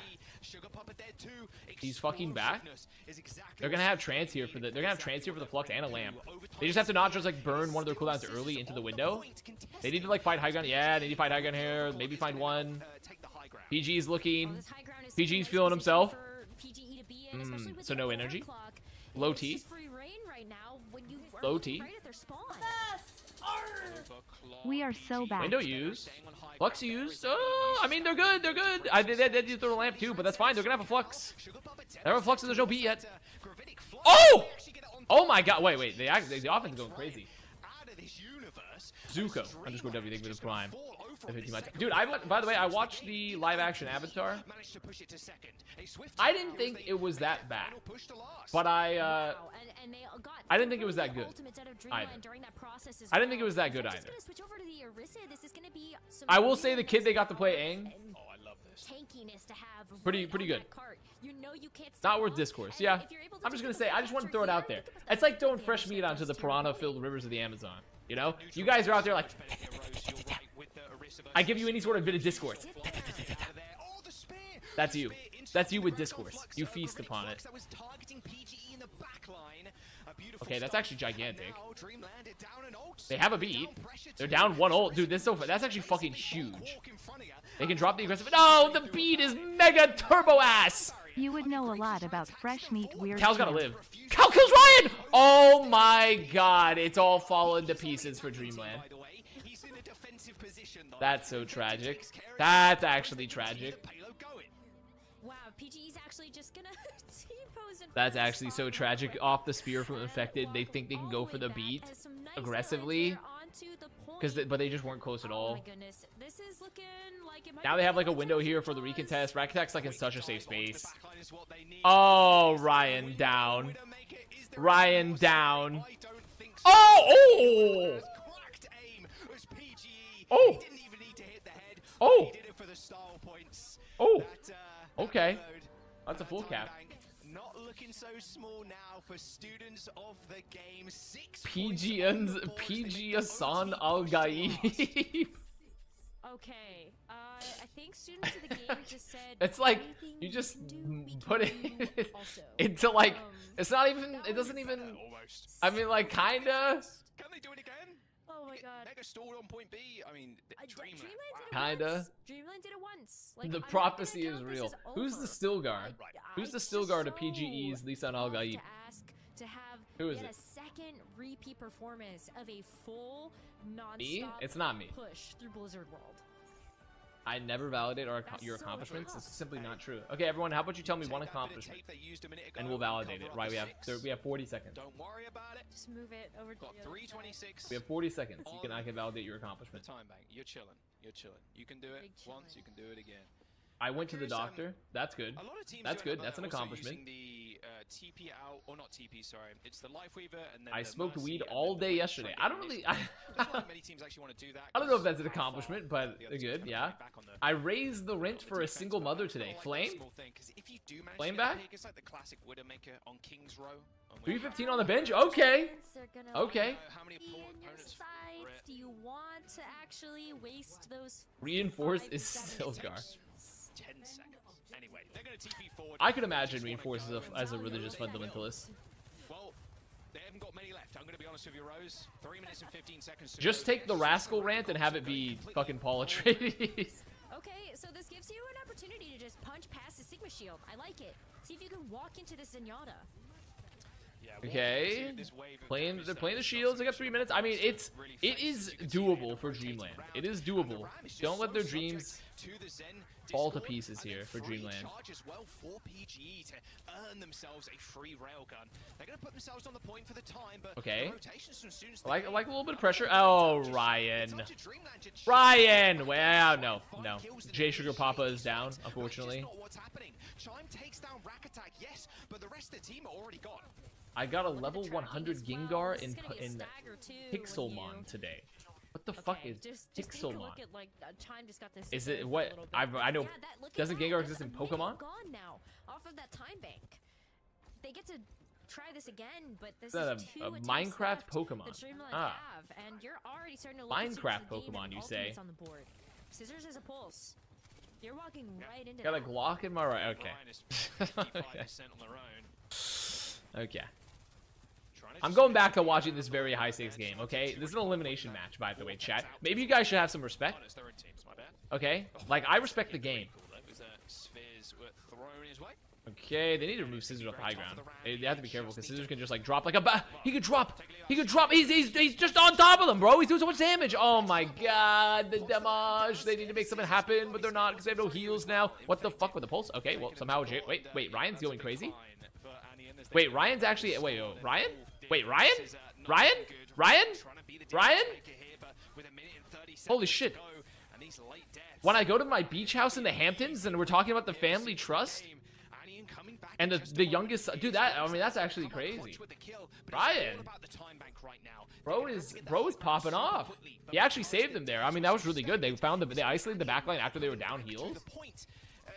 He's fucking back. They're gonna have trance here for the. They're gonna have trance here for the flux and a lamp. They just have to not just like burn one of their cooldowns early into the window. They need to like fight high ground. Yeah, they need to fight high ground here. Maybe find one. P G's looking. P G's feeling himself. Mm, so no energy. Low T. Low T. We are so bad. Window used. Flux used. Oh, I mean, they're good. They're good. I did. They did throw a lamp too, but that's fine. They're gonna have a flux. They have a flux and there's no beat yet. Oh! Oh my God! Wait, wait. They actually the offense is going crazy. Zuko underscore W. Thank you for the prime. Dude, I by the way, I watched the live-action Avatar. I didn't think it was that bad, but I uh, I didn't think it was that good either. I didn't think it was that good either. I will say the kid they got to play Aang. Pretty, pretty good. Not worth discourse. Yeah, I'm just gonna say I just want to throw it out there. It's like throwing fresh meat onto the piranha-filled rivers of the Amazon. You know, you guys are out there like. I give you any sort of bit of discourse. That's you. That's you with discourse. You feast upon it. Okay, that's actually gigantic. They have a beat. They're down one ult. Dude, this so far. That's actually fucking huge. They can drop the aggressive. No, the beat is mega turbo ass. You would know a lot about fresh meat weird. Cal's gotta live. Cal kills Ryan! Oh my God, it's all fallen to pieces for Dreamland. That's so tragic. That's actually tragic. Wow, P G E's actually just gonna T-pose in. That's actually so tragic. Off the spear from Infected, they think they can go for the beat aggressively, because they, but they just weren't close at all. Now they have like a window here for the recontest. Rack Attack's like in such a safe space. Oh, Ryan down. Ryan down. Oh! Oh! Oh! Oh! Oh! Okay. That's a full cap. Not looking so small now for Students of the Game. P G Hassan Al Gaib. Okay, uh, I think Students of the Game just said. It's like you just put it into like. It's not even. It doesn't even. I mean, like, kinda. Can they do it again? Oh my God. Mega stored on point B. I mean, Dreamland. Kinda. Dreamland did it once. Like, the prophecy is real. Who's the still guard? Right. Who's the still guard of P G E's Lisan Al Gaib? Who is it? A second repeat performance of a full non-stop me? It's not me. Push through Blizzard World. I never validate our, your so accomplishments. It's simply not true. Okay, everyone, how about you tell me one accomplishment, and we'll validate it. Right, we have we have forty seconds. Don't worry about it. Just move it over to three twenty-six. We have forty seconds. You can I can validate your accomplishment. Time bank. You're chilling. You're chilling. You can do it once. You can do it again. I went to the doctor. That's good. That's good. That's an accomplishment. T P out or not T P? Sorry, it's the Lifeweaver. And then I smoked weed all day yesterday. I don't really. I don't know if that's an accomplishment, but good. Yeah. I raised the rent for a single mother today. Flame. Flame back. It's like the classic Widowmaker on King's Row. three fifteen on the bench? Okay. Okay. Do you want to actually waste those? Reinforce is still Gar. Anyway, they're going to T P forward. I could imagine Reinforce as a, as a religious fundamentalist. Well, they haven't got many left. I'm going to be honest with you, Rose. three minutes and fifteen seconds. Just take the Rascal rant and have it be fucking Paul Atreides. Okay, so this gives you an opportunity to just punch past the Sigma shield. I like it. See if you can walk into this Zenyatta. Okay, playing, they're playing the shields. They got three minutes. I mean, it's it is doable for Dreamland. It is doable. Don't let their dreams fall to pieces here for Dreamland. Okay, I like, I like a little bit of pressure. Oh, Ryan. Ryan, wow, no, no. J Sugar Papa is down, unfortunately. Chime takes down Rack Attack, yes, but the rest of the team are already gone. I got a level one hundred Gengar in in Pixelmon today. What the okay, fuck is just, just Pixelmon? At, like, uh, is it what? I I know. Yeah, doesn't Gengar exist in Pokemon? Gone now, off of that time bank. They get to try this again, but this is a, is a Minecraft Pokemon. Ah. Have, and you're already starting to look Minecraft Pokemon, you say? On the board. Scissors is a pulse. You're walking right into. Got a Glock in my right. Okay. okay. okay. I'm going back to watching this very high stakes game, okay? This is an elimination match, by the way, chat. Maybe you guys should have some respect. Okay? Like, I respect the game. Okay, they need to remove Scissors off high ground. They have to be careful, because Scissors can just, like, drop like a ba- He could drop! He could drop! He's, he's, he's just on top of them, bro! He's doing so much damage! Oh my god, the damage! They need to make something happen, but they're not, because they have no heals now. What the fuck with the pulse? Okay, well, somehow... J wait, wait, Ryan's going crazy? Wait, Ryan's actually... Wait, oh, Ryan? Wait, Ryan? Ryan? Ryan? Ryan? Holy shit. When I go to my beach house in the Hamptons and we're talking about the family trust and the, the youngest... Dude, that... I mean, that's actually crazy. Ryan. Bro is, bro is popping off. He actually saved them there. I mean, that was really good. They found the... They isolated the backline after they were down heals.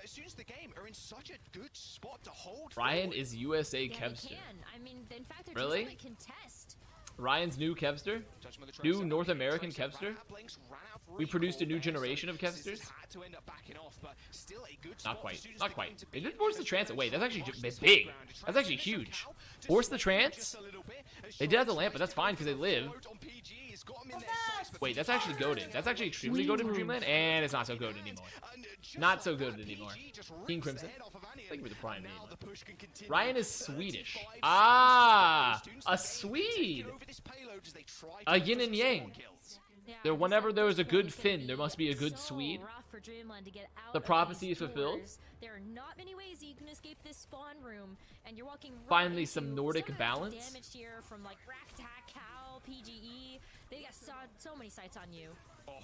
Students of the game are in such a good spot to hold. Ryan is U S A yeah, Kevster. I mean, in fact, really? Ryan's new Kevster? New North American Kevster? We produced a new generation of Kevsters? Not quite. Not quite. They did force the trance. Wait, that's actually big. That's actually huge. Force the trance? They did have the lamp, but that's fine because they live. Wait, that's actually goated. That's actually extremely goated for Dreamland, and it's not so goated anymore. Not so good anymore. King Crimson. I think we're the prime name. Ryan is Swedish. Ah, a Swede. A yin and yang. There, whenever there is a good Finn, there must be a good Swede. The prophecy is fulfilled. Finally, some Nordic balance. P G E, they got so, so many sights on you. Oh,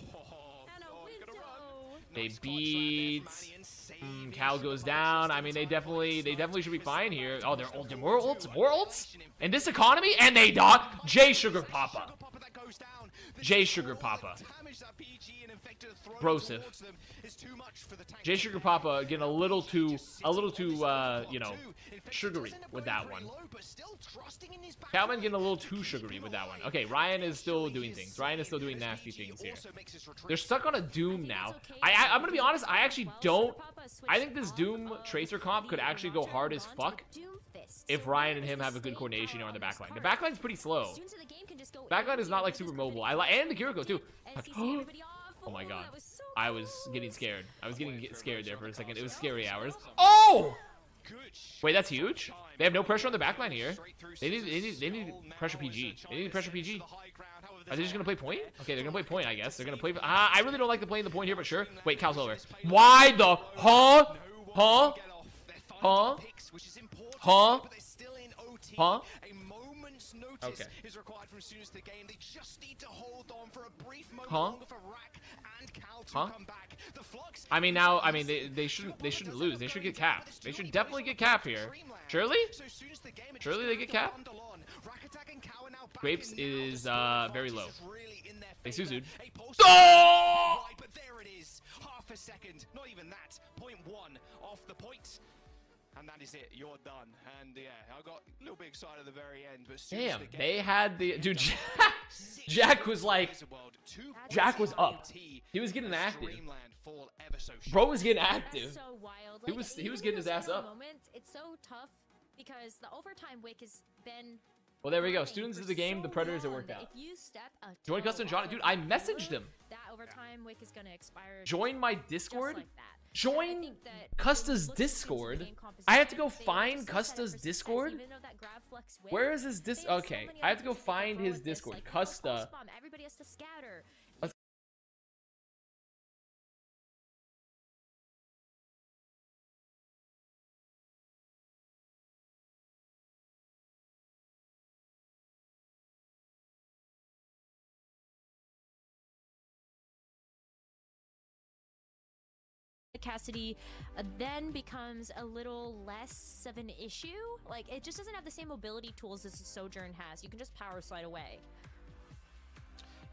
and a oh, window. They beat. Mm, Cal goes down. I mean, they definitely, they definitely should be fine here. Oh, they're old, more ults, more ults. In this economy, and they dock. J Sugar Papa. J Sugar Papa. Brosif. J Sugar Papa getting a little too, a little too, uh, you know, sugary with that one. Calvin getting a little too sugary with that one. Okay, Ryan is still doing things. Ryan is still doing nasty things here. They're stuck on a Doom now. I, I I'm gonna be honest. I actually don't. I think this Doom Tracer comp could actually go hard as fuck if Ryan and him have a good coordination on the backline. The backline's pretty slow. Backline is not like super mobile. I like and the Kiriko too. Oh my god, I was getting scared. I was getting scared there for a second. It was scary hours. Oh. Wait, that's huge. They have no pressure on the backline here. They need, they need, they need pressure P G. They need pressure P G. Are they just gonna play point? Okay, they're gonna play point. I guess they're gonna play. Ah, I really don't like the playing the point here, but sure. Wait, Cal's over. Why the huh? Huh? Huh? Huh? Huh? Okay. Is required from students of the game. They just need to hold on for a brief moment longer for Rack and Cal to come back. The flux. I mean now, I mean they they shouldn't they shouldn't lose. They should get capped. They should definitely get capped here. Surely? Surely they get capped. Grapes is uh very low. They suzu'd. Oh! But there it is. Half a second. Not even that. Point one off the point. And that is it. You're done. And yeah, I got a little bit excited at the very end. But damn, the they had the dude. Jack, Jack was like, Jack was up. He was getting active. Bro was getting active. He was he was getting his ass up. It's so tough because the overtime wick has been. Well, there we go. Students of the Game, the Predators, it worked out. Join Custom John, dude. I messaged him. That overtime wick is gonna expire. Join my Discord. Join Custa's Discord. I have to go find Custa's Discord. Where is his dis? Okay, I have to go find his Discord. Custa. Cassidy uh, then becomes a little less of an issue. Like, it just doesn't have the same mobility tools as Sojourn has. You can just power slide away.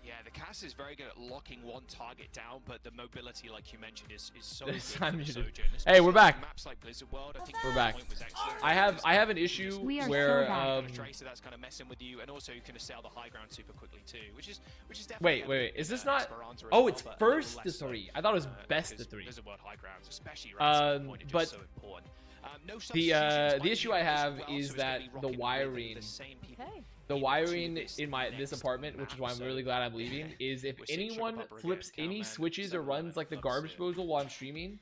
Yeah, the Cass is very good at locking one target down, but the mobility, like you mentioned, is, is so good for Sojourn. Hey, we're back. Maps like Blizzard World, I think we're back. I have I have an issue where so um, Tracer that's kind of messing with you, and also you can assail the high ground super quickly too, which is which is definitely. Wait, wait, wait. Is this uh, not? Oh, it's first to three. I thought it was uh, best to three. Blizzard World high grounds, especially right um, point, but. So important. Um, no the uh, the issue I have well, is so that the wiring, the, same okay. the wiring in my this apartment, which is why I'm really glad I'm leaving, is if anyone flips any switches or runs like the garbage disposal while I'm streaming,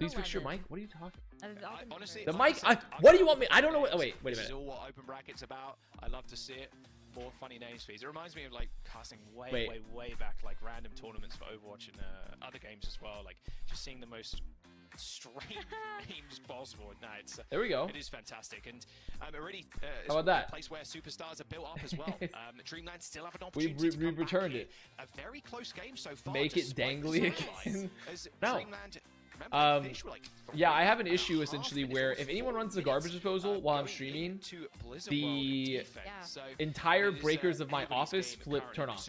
please fix your mic. What are you talking about? Honestly, the mic. I, what do you want me? I don't know. What, oh, wait, wait a minute. This is all what open brackets about. I love to see it. More funny names, please. It reminds me of like casting way, wait. way, way back, like random tournaments for Overwatch and uh, other games as well. Like just seeing the most. Straight names possible at night. So there we go. It is fantastic, and um, already uh, it's how about that? A place where superstars are built up as well. Um, Dreamland still have an opportunity. We, we, we returned it. A very close game so far. Make it dangly again. No. Um, yeah, I have an issue essentially where if anyone runs the garbage disposal while I'm streaming, the entire breakers of my office flip turn off.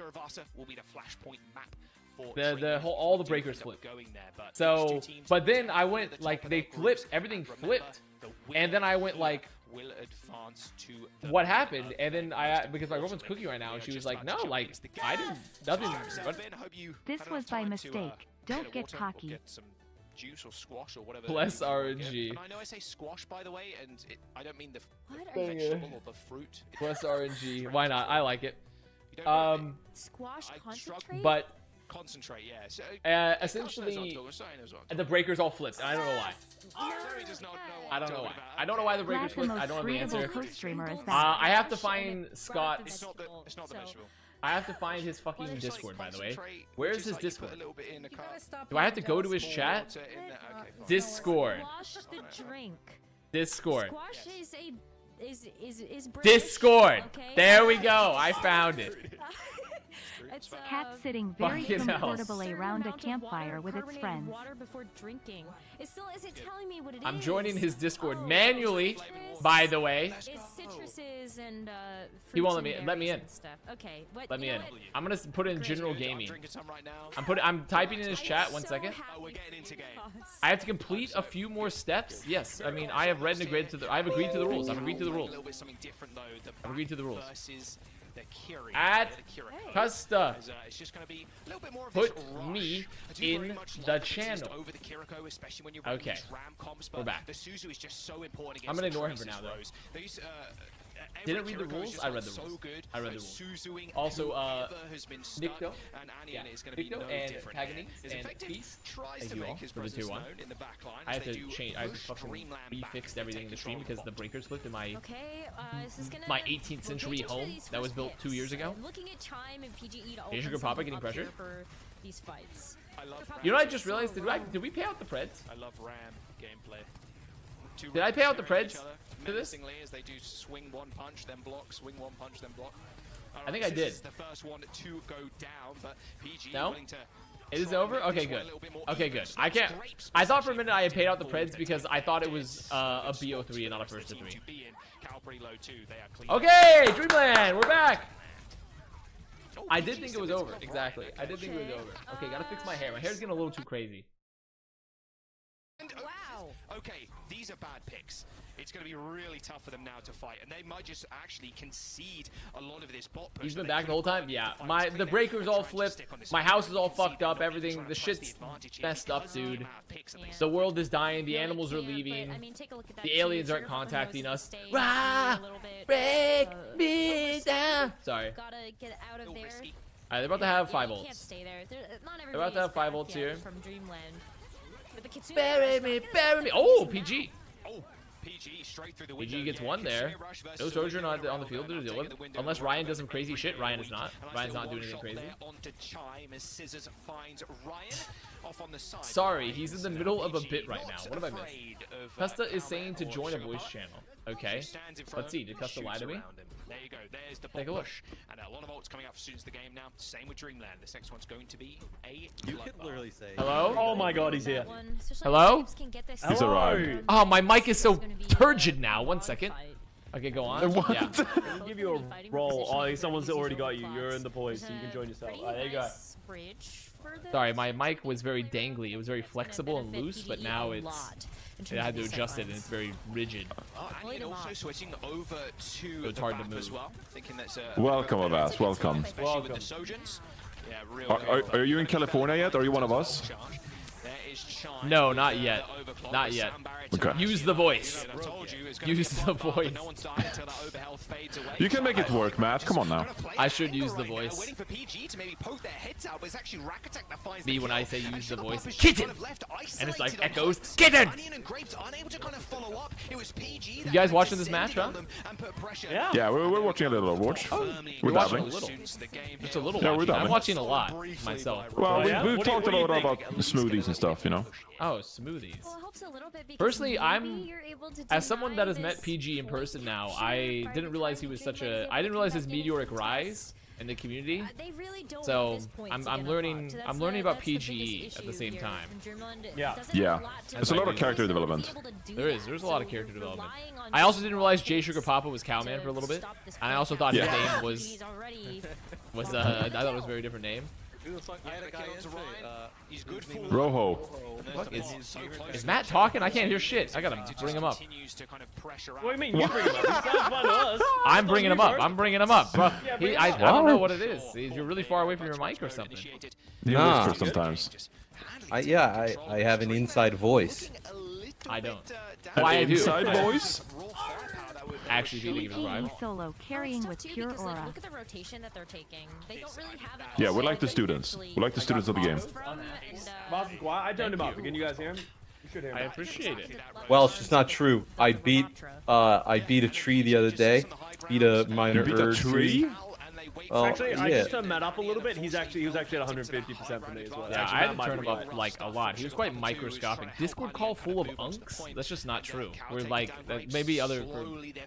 The the whole all the breakers flipped. So, but then I went like they flipped everything flipped, and then I went like, what happened? And then I because my girlfriend's cooking right now, and she was like, no, like I didn't nothing. This was by mistake. Don't get cocky. Juice or squash or whatever. Bless R N G. And I know I say squash, by the way, and it, I don't mean the, the vegetable or the fruit. Bless R N G. Why not? I like it. Um, squash concentrate. But concentrate, yeah. So, uh, essentially, the breakers all flipped. I don't know why. I don't know why. I don't know why the breakers flipped. I don't have the answer. Uh, I have to find Scott. It's not the, it's not the vegetable. I have to find his fucking well, Discord, like by the way. Where is his like Discord? Do I have to go to his chat? Okay, Discord. Discord. Discord. Is a, is, is, is Discord. Okay. There we go. I found it. It's, uh, cat sitting very comfortably around a campfire with its friends. Water before drinking. It still isn't telling me what it I'm is. Joining his Discord oh, manually, citrus, by the way. Citruses and, uh, he won't let me let me in. Okay, but let me in. What? I'm gonna put in general gaming. I'm putting. I'm typing in his chat. One second. I have to complete a few more steps. Yes, I mean I have read and agreed to the. I have agreed to the rules. I've agreed to the rules. I've agreed to the rules. Kiriko, at hey. Custa, as, uh, it's just gonna be a little bit more of put me in the channel. Over the Kiriko, especially when you're okay, comps, we're back. The Suzu is just so important. I'm gonna ignore him for now, though. These, uh, didn't read the rules. I read the rules. So good. I read the rules. Also, uh, Nikto, yeah. Nikto and Pagani and Beast. Thank you all for the two one. I have to change. I have to fucking refixed everything in the stream because the breakers flipped in my my eighteenth century home that was built two years ago. Is your papa getting pressured? You know, I just realized. Did I? Did we pay out the Preds? I love Ram gameplay. Did I pay out the Preds to this? As they do swing one punch, then block, swing one punch, then block. Right, I think I did. The first one to go down, but P G no? To it is over? Okay, good. Okay, good. I can't. I thought for a minute I had paid out the Preds because I thought it was uh, a B O three and not a first to three. Okay, Dreamland, we're back. I did think it was over. Exactly. I did think it was over. Okay, gotta fix my hair. My hair's getting a little too crazy. Wow. okay, these are bad picks. It's going to be really tough for them now to fight, and they might just actually concede a lot of this bot push. He's been back the whole time? Yeah. My, the breaker's all flipped. My house is all fucked up. Everything, the shit's messed up, dude. The world is dying. The animals are leaving. The aliens aren't contacting us. Rah! Break me down! Sorry. Gotta get out of there. Alright, they're about to have five ults. They're about to have five ults here. Bury me, bury me. Oh, P G. Oh, P G straight through the window. P G gets one there. No Sojourn on the, on the field to deal with. Unless Ryan does some crazy shit. Ryan is not. Ryan's not doing anything crazy. Sorry, he's in the middle of a bit right now. What have I missed? Custa is saying to join a voice channel. Okay. Let's see. Did Custa lie to me? There you go. There's the bot push. And a lot of ults coming up for Students of the Game now. Same with Dreamland. This next one's going to be a... You could literally say... Hello? Oh my god, he's here. Hello? He's arrived. Oh, my mic is so turgid now. One second. Okay, go on. What? Yeah. I'll give you a roll. Oh, someone's already got you. You're in the poise, so you can join yourself. All right, there you go. Sorry, my mic was very dangly. It was very flexible and loose, but now it's... I had to adjust it, and it's very rigid. Oh, and also switching over to so it's hard to move. As well. Thinking that's a welcome, Avast. Welcome. Welcome. With the yeah, real are, are, are you in California yet? Are you one of us? No, not yet. Not yet. Okay. Use the voice. Use the voice. You can make it work, Matt. Come on now. I should use the voice. Me when I say use the voice. Kitten! And it's like echoes. Kitten! You guys watching this match, huh? Yeah, yeah we're, we're watching a little Overwatch. Oh, we're watching a little. Just a little yeah, watching. I'm watching a lot myself. Well, we, we've what talked do, a lot about smoothies and stuff, you know? Oh, smoothies. Personally, I'm, as someone that has met P G in person now, I didn't realize he was such a, I didn't realize his meteoric rise in the community. So I'm, I'm learning, I'm learning about P G E at the same time. Yeah. Yeah. There's a lot of character development. There is. There's a lot of character development. I also didn't realize Jay Sugar Papa was Cowman for a little bit. And I also thought his name was, was uh, I thought it was a very different name. Rojo. What is, is Matt talking? I can't hear shit. I gotta bring him up. What do you mean you bring him up? I'm bringing him up. I'm bringing him up, bro. He, I, I don't know what it is. You're really far away from your mic or something. Nah. Sometimes. I, yeah, I, I have an inside voice. I don't. An Why inside I do. voice? Actually, solo carrying with pure aura. Look at the rotation that they're taking. They don't really have it. Yeah, we're like the students. We're like the students of the game. I turned him up. Can you guys hear him? You should hear him. I appreciate it. Well, it's just not true. I beat, uh, I beat a tree the other day. Beat a minor beat a tree. Oh, actually, yeah. I just uh, met up a little bit. He's actually he was actually at one hundred fifty percent for me as well. Yeah, I had to turn him up like a lot. He was quite microscopic. Discord call full of unks? That's just not true. We're like uh, maybe other.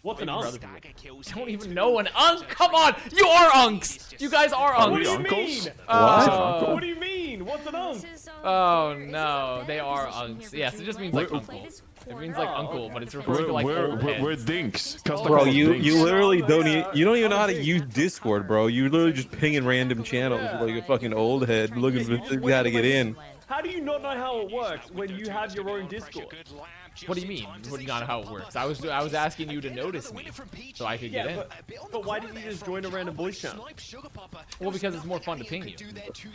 What's an unk? I don't even know an unk. Come on, you are unks. You guys are unks. What do you mean? Uh, what? what do you mean? What's an unk? Oh no, they are unks. Yes, it just means like uncle. It means like uncle, but it's referring to like old heads. We're dinks. Bro, you you literally don't e you don't even know how to use Discord, bro. You literally just pinging random channels like a fucking old head looking for how to get in. How do you not know how it works when you have your own Discord? What do you mean? What, not how it works? I was I was asking you to notice me so I could get in. Yeah, but, but why didn't you just join a random voice channel? Well, because it's more fun to ping you.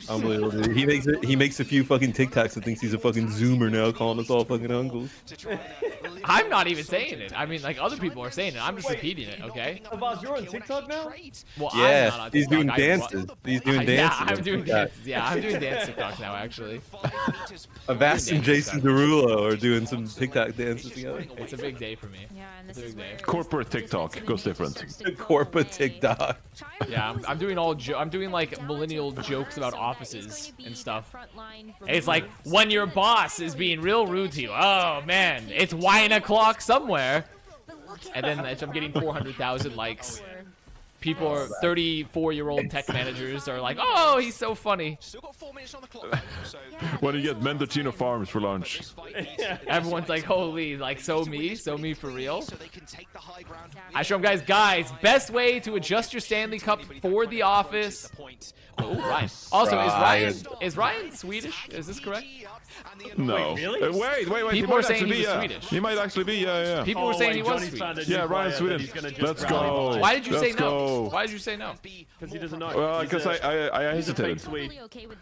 Unbelievable, dude. He makes it, he makes a few fucking TikToks and thinks he's a fucking Zoomer now, calling us all fucking uncles. I'm not even saying it. I mean, like other people are saying it. I'm just Wait, repeating it. Okay. Avast, you're on TikTok now? Well, yeah, I'm not on he's TikTok. doing dances. I, he's doing dances. Yeah, I'm doing dances. Yeah, I'm doing dance TikToks now, actually. Avast and Jason Derulo are doing some TikTok. Dances together. It's a big day for me. Yeah, and this is day. Corporate TikTok goes different. Corporate TikTok. Yeah, I'm, I'm doing all. Jo I'm doing like millennial jokes about offices and stuff. It's like when your boss is being real rude to you. Oh man, it's wine o'clock somewhere. And then I'm getting four hundred thousand likes. people are thirty-four year old tech managers are like, oh, he's so funny. When you get Mendocino Farms for lunch, everyone's like, holy, like, so me, so me for real. I show them guys, guys, best way to adjust your Stanley Cup for The Office. Oh, Ryan. Also, is Ryan is Ryan Swedish? Is this correct? No. Wait, really? Wait, wait, wait. People were saying he was uh, Swedish. He might actually be. Yeah, yeah. People oh, were saying wait, he was Swedish. Yeah, Ryan Swedish. Let's go. Why did you Let's say go. no? Why did you say no? Because he doesn't know. Well, because I, I I hesitated.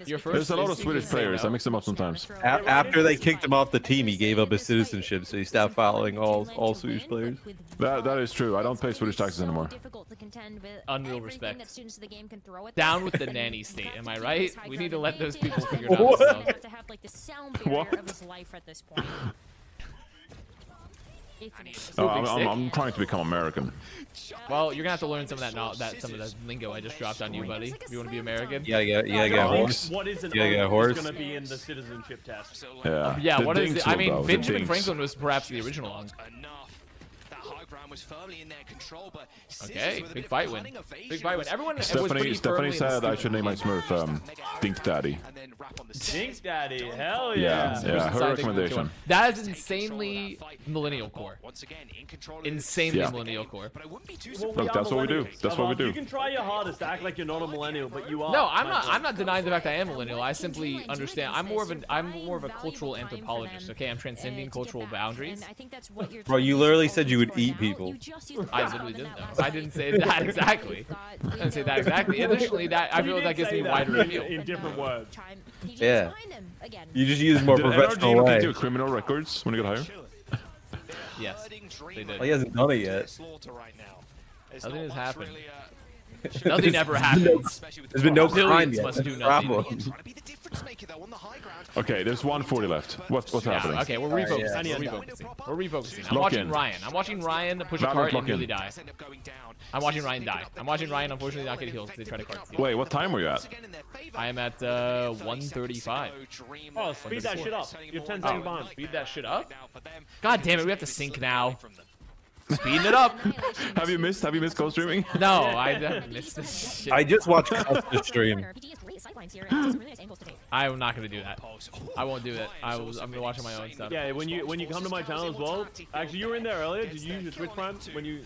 You're first. There's a lot of Swedish players. No. I mix them up sometimes. A after they kicked him off the team, he gave up his citizenship, so he stopped following all all Swedish players. That that is true. I don't pay Swedish taxes anymore. Unreal respect. Down with the nanny state. Am I right? We need to let those people figure it out themselves. What? Oh, I'm, I'm, I'm trying to become American. Well, you're gonna have to learn some of that, no, that some of that lingo I just dropped on you, buddy. If you want to be American. Yeah, yeah, yeah, yeah. Horse. What is an yeah, yeah, horse? Gonna be in the citizenship test. So, like, yeah. Yeah. What is? It? I mean, Benjamin Franklin was perhaps the original one. Was firmly in their control, but okay, big fight win. Big fight win. Everyone Stephanie, was Stephanie said I should name my Smurf um, Dink Daddy. Dink Daddy, hell yeah. Yeah, yeah, her recommendation. That is insanely millennial core. Insanely yeah. millennial core. Look, that's what we do. That's what we do. You can try your hardest to act like you're not a millennial, but you are. No, I'm not. I'm not denying the fact I am millennial. I simply understand. I'm more of an. I'm more of a cultural anthropologist. Okay, I'm transcending cultural boundaries. Bro, you literally said you would eat people. I literally didn't know. I didn't say that exactly. I didn't say that exactly. Additionally, that I feel that gives me wider appeal. In different words. Yeah. You just use more professional way. Did N R G do criminal records when you got hired? Yes, they did. Well, he hasn't done it yet. Nothing has happened. Nothing ever happens. There's been no crime yet. Must do nothing. Okay, there's one forty left. What's what's yeah, happening? Okay, we're refocusing. Uh, yeah. We're refocusing. We're refocusing. I'm watching Ryan. I'm watching Ryan push a cart and really die. I'm watching Ryan die. I'm watching Ryan unfortunately not get healed because they tried to cart. Wait, what time were you at? I am at uh, one thirty-five. Oh, speed that shit up. You have ten second bomb. Speed that shit up. God damn it, we have to sync now. Speeding it up. Have you missed? Have you missed co-streaming? No, I haven't missed this shit. I just watched the stream. I'm not gonna do that. I won't do it. I was. I'm gonna watch my own stuff. Yeah, when you when you come to my channel as well. Actually, you were in there earlier. Did you use your Twitch Prime when you?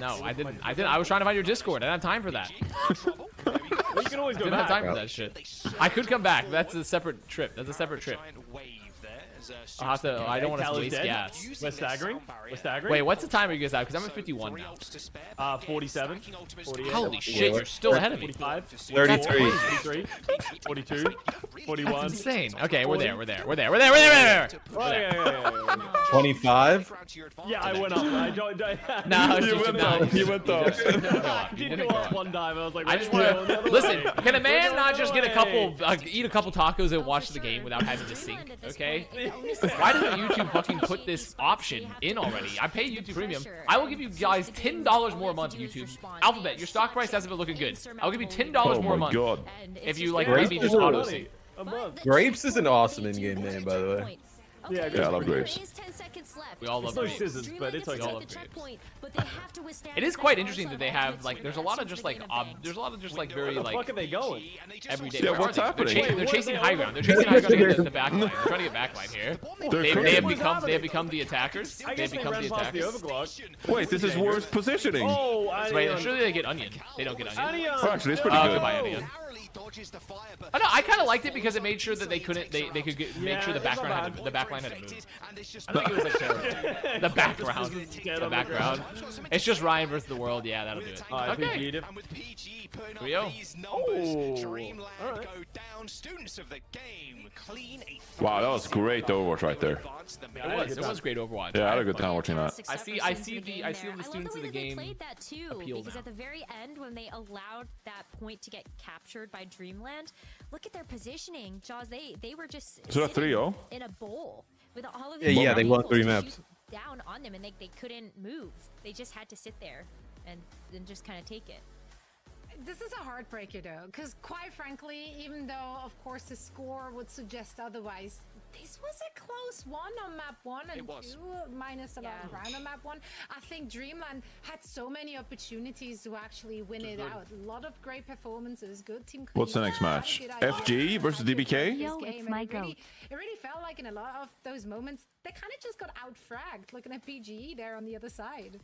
No, I didn't. I didn't. I was trying to find your Discord. I didn't have time for that. Well, you can always go back. I didn't have time for that shit. I could come back. That's a separate trip. That's a separate trip. I'll have to, I don't want to waste gas. We're staggering. We're staggering. Wait, what's the time you guys out? Because I'm at fifty-one now. Uh, forty-seven. forty-eight. Holy shit, you're still ahead of me. thirty-three. forty-two. forty-one. That's insane. Okay, we're there. We're there. We're there. We're there. We're there. We're there. twenty-five. Yeah, I went up. I don't. No, you went up. You went up. I did go up one time. I was like, I just want to listen. Can a man not just get a couple, eat a couple tacos and watch the game without having to sync? Okay. Why didn't YouTube fucking put this option in already? I pay YouTube Premium. I will give you guys ten dollars more a month, YouTube. Alphabet, your stock price hasn't been looking good. I'll give you ten dollars oh more a month. God. If you, like, maybe just auto-sync. Grapes is an awesome in-game name, by the way. Yeah, yeah, I love grapes. We all love grapes. Scissors, but it's like all of grapes. It is quite interesting that they have like there's a lot of just like ob there's a lot of just like very like. Where the fuck are they going? Everyday. Yeah, what's happening? They're, cha they're chasing high ground. They're chasing high ground to get the back line. They're trying to get back line here. They, they have become they have become the attackers. They have become the attackers. Wait, this is worse positioning. Oh, wait, surely they get onion. They don't get onion. Actually, it's pretty good. Buy onion. I know. I kind of liked it because it made sure that they couldn't. They they could get, make sure the background had the backline had a move. I think it was like terrible. The background. The background. It's just Ryan versus the world. Yeah, that'll do it. Oh, okay. Dreamland go down. Students of the Game clean a. Wow, that was great Overwatch right there. It was. It was great Overwatch. Yeah, I had a good time watching that. I see. I see the. I see the Students of the Game appeal now. Because at the very end, when they allowed that point to get captured by Dreamland, look at their positioning, Jaws. They they were just so three oh in a bowl with all of these yeah, yeah they won three maps down on them, and they, they couldn't move. They just had to sit there and then just kind of take it. this is a heartbreaker though, because quite frankly, even though of course the score would suggest otherwise, this was a close one on map one and two, minus a lot of round on map one. I think Dreamland had so many opportunities to actually win it out. A lot of great performances, good team. What's the next match? F G versus D B K? Yo, it's my go. It really felt like in a lot of those moments, they kind of just got out-fragged, looking at P G E there on the other side.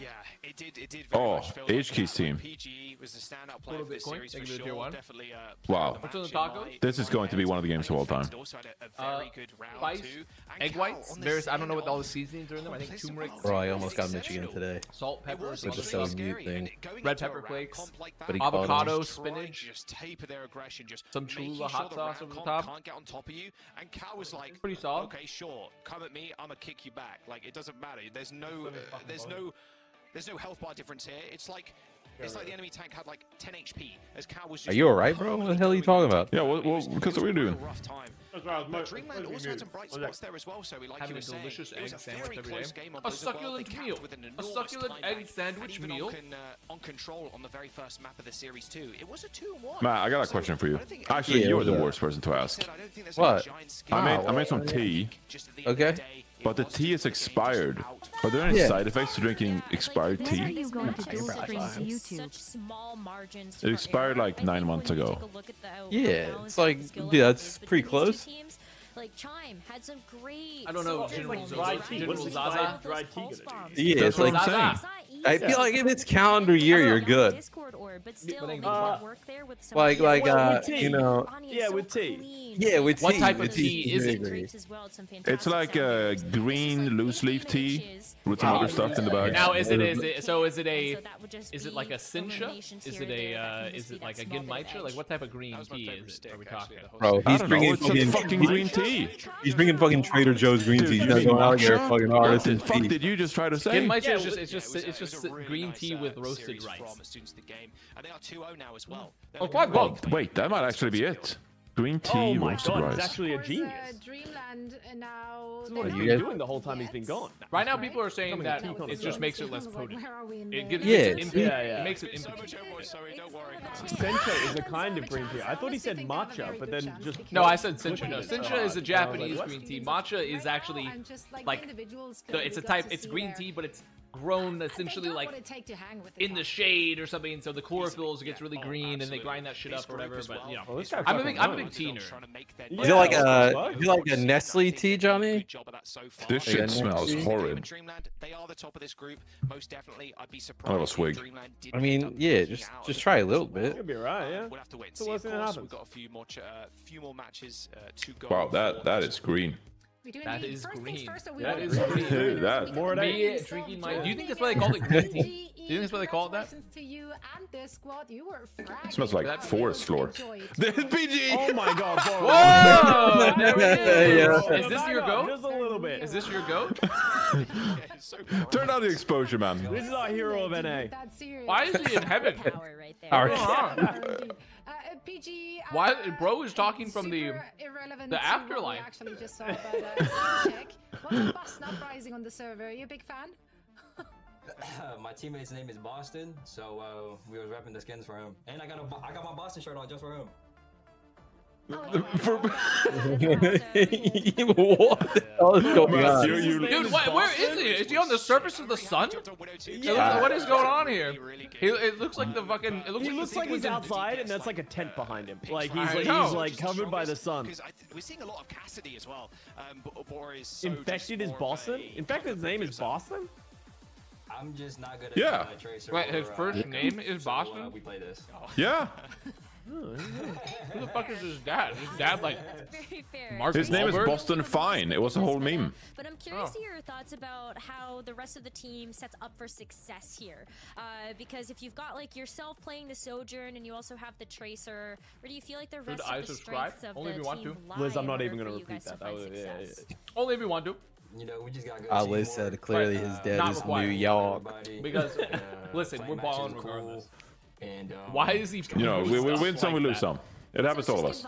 Yeah, it did. It did. Very oh, much feel H Q's team. P G E was the standout player of this series for sure. Definitely. Uh, wow. This is going to be one of the games of all time. Uh, spice, egg whites. There's. I don't know what all the seasonings are in them. I think turmeric. Bro, I almost got him the chicken today. Salt, pepper, with the same mute thing. Red pepper flakes. Avocado, spinach. Some Cholula hot sauce over the top. Can't get on top of you. And Cal was like, pretty solid. Okay, sure. Come at me. I'ma kick you back. Like it doesn't matter. There's no. There's no. There's no health bar difference here. It's like it's like the enemy tank had like ten H P as Cal was just. Are you alright, bro? What the hell are you talking about? Yeah, well, well because we're doing. Rough time. Dreamland also had some bright spots there as well, so we like you were saying. It was a very close game. A succulent meal. A succulent egg sandwich meal. On control on the very first map of the series too. It was a two one. Matt, I got a question for you. Actually, you're the worst person to ask. What? I made I made some tea. Okay. But the tea is expired. Are there any yeah. side effects to drinking expired tea? Are you going to YouTube? It expired like nine months ago. Yeah, it's like, yeah, that's pretty close. Like Chime had some great. I don't know. General like dry tea. What's Zaza? Dry tea. Yeah, it's like Zaza. I feel like if it's calendar year, you're good. Uh, like like uh, you know. Yeah, with tea. Yeah, with tea. What type of tea is it? It's like a green loose leaf tea with some other stuff in the bag. Now is it is it so is it a is it like a sencha? Is it a uh, is it like a ginmatcha? Like what type of green tea is it? Are we talking? Bro, he's bringing fucking green tea. Tea. He's bringing fucking Trader Joe's green tea. He's not going out here fucking artisan. Fuck did you just try to say? It's just it's just it's just green tea with roasted rice. Oh wow! Wait, that might actually be it. Green tea, oh my roasted God, rice. He's actually a genius. Dreamland now. This is what he's been doing the whole time he's been gone. Right now, people are saying that it just makes it less potent. It gives it impotent. It makes it impotent. Sencha is a kind of green tea. I thought he said matcha, but then just no. I said sencha. No, sencha is a Japanese green tea. Matcha is actually like it's a type. It's green tea, but it's grown essentially like in the shade or something, so the chlorophyll gets really green and they grind that shit up or whatever. But you know, I'm a big, I'm a big teener. Is it like a, is it like a Nestle tea, Johnny? This shit smells horrid. I have a swig. I mean, yeah, just just try a little bit. It'll be right, yeah. We'll have to wait and see. We've got a few more, few more matches to go. Wow, that that is green. That is green. That is green. Dude, that. More me drinking my. Do you think that's why they called it green tea? Do you think that's why they called that? It smells like forest floor. There's P G. Oh my God! Whoa! There it is. Is this your goat? Just a little bit. Is this your goat? Turn down the exposure, man. This is our hero of N A. Why is he in heaven? Our hero. Uh, P G, uh, why bro is talking from the the afterlife? Actually, just saw about uh, check. What's the Boston uprising on the server? Are you a big fan? uh, my teammate's name is Boston, so uh, we were repping the skins for him, and I got a I got my Boston shirt on just for him. For what the hell is going on? Dude, what, where is he? Is he on the surface of the sun? Yeah. What is going on here? He, it looks like the fucking. It looks he like looks like he's outside, and that's like a tent behind him. Like he's like, he's like covered by the sun. We're seeing a lot of Cassidy as well. Infected is Boston. Infected. His name is Boston. I'm just not good at yeah. Tracer. Wait, his first name is Boston. We play this. Yeah. Who the fuck is his dad? His dad like Mark His name Albert? Is Boston Fine. It was a whole meme. But I'm curious oh. to hear your thoughts about how the rest of the team sets up for success here. Uh, because if you've got like yourself playing the Sojourn and you also have the Tracer, where do you feel like the rest Should of I the subscribe? Of Only the if you want to. Liz, I'm not even gonna repeat that. that was, yeah, yeah, yeah. Only if you want to. You know, we just gotta go. Uh, Liz said more. Clearly his dad uh, is New York. Because uh, listen, we're balling regardless. And, um, why is he? You know, we, we win some, like we lose that. some. It happens to all of us.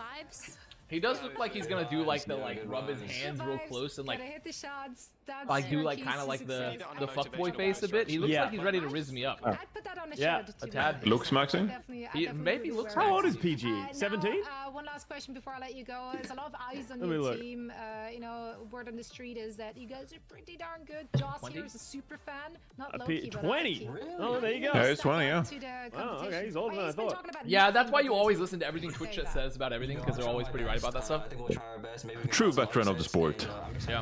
He does look like he's gonna do like the like rub his hands real close and like like do like kind of like the the fuckboy face a bit. He looks yeah. like he's ready to riz me up. Oh. Yeah, a tad. Looks maxing. He maybe looks. How old is P G? seventeen. Uh, one last question before I let you go. There's a lot of eyes on your team. Uh, you know, word on the street is that you guys are pretty darn good. Joss twenty? Here is a super fan. Not Loki, but twenty. Really? Oh, there you go. Yeah, he's twenty. Yeah. Oh, okay. He's older than I thought. Yeah, that's why you always listen to everything Twitch chat says about everything because they're always pretty right about that stuff. True veteran of the sport. Yeah.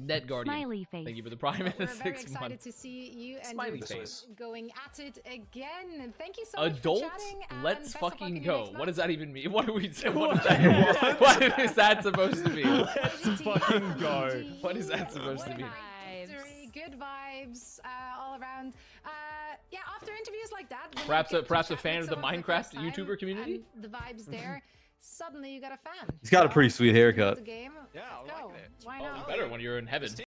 Net Guardian. Smiley face. Thank you for the prime. We're very excited to see you and Smiley face going at it again. And thank you so much. Adult, for chatting and let's fucking go. What does that even mean? What do we say? What, what? what is that supposed to be? Let's fucking go. What is that supposed to be? Good vibes uh, all around. Uh, yeah, after interviews like that, perhaps a perhaps a fan of the Minecraft YouTuber community. The vibes there. Suddenly you got a fan. He's got a pretty sweet haircut. Yeah, I like that. Why not? Better when you're in heaven.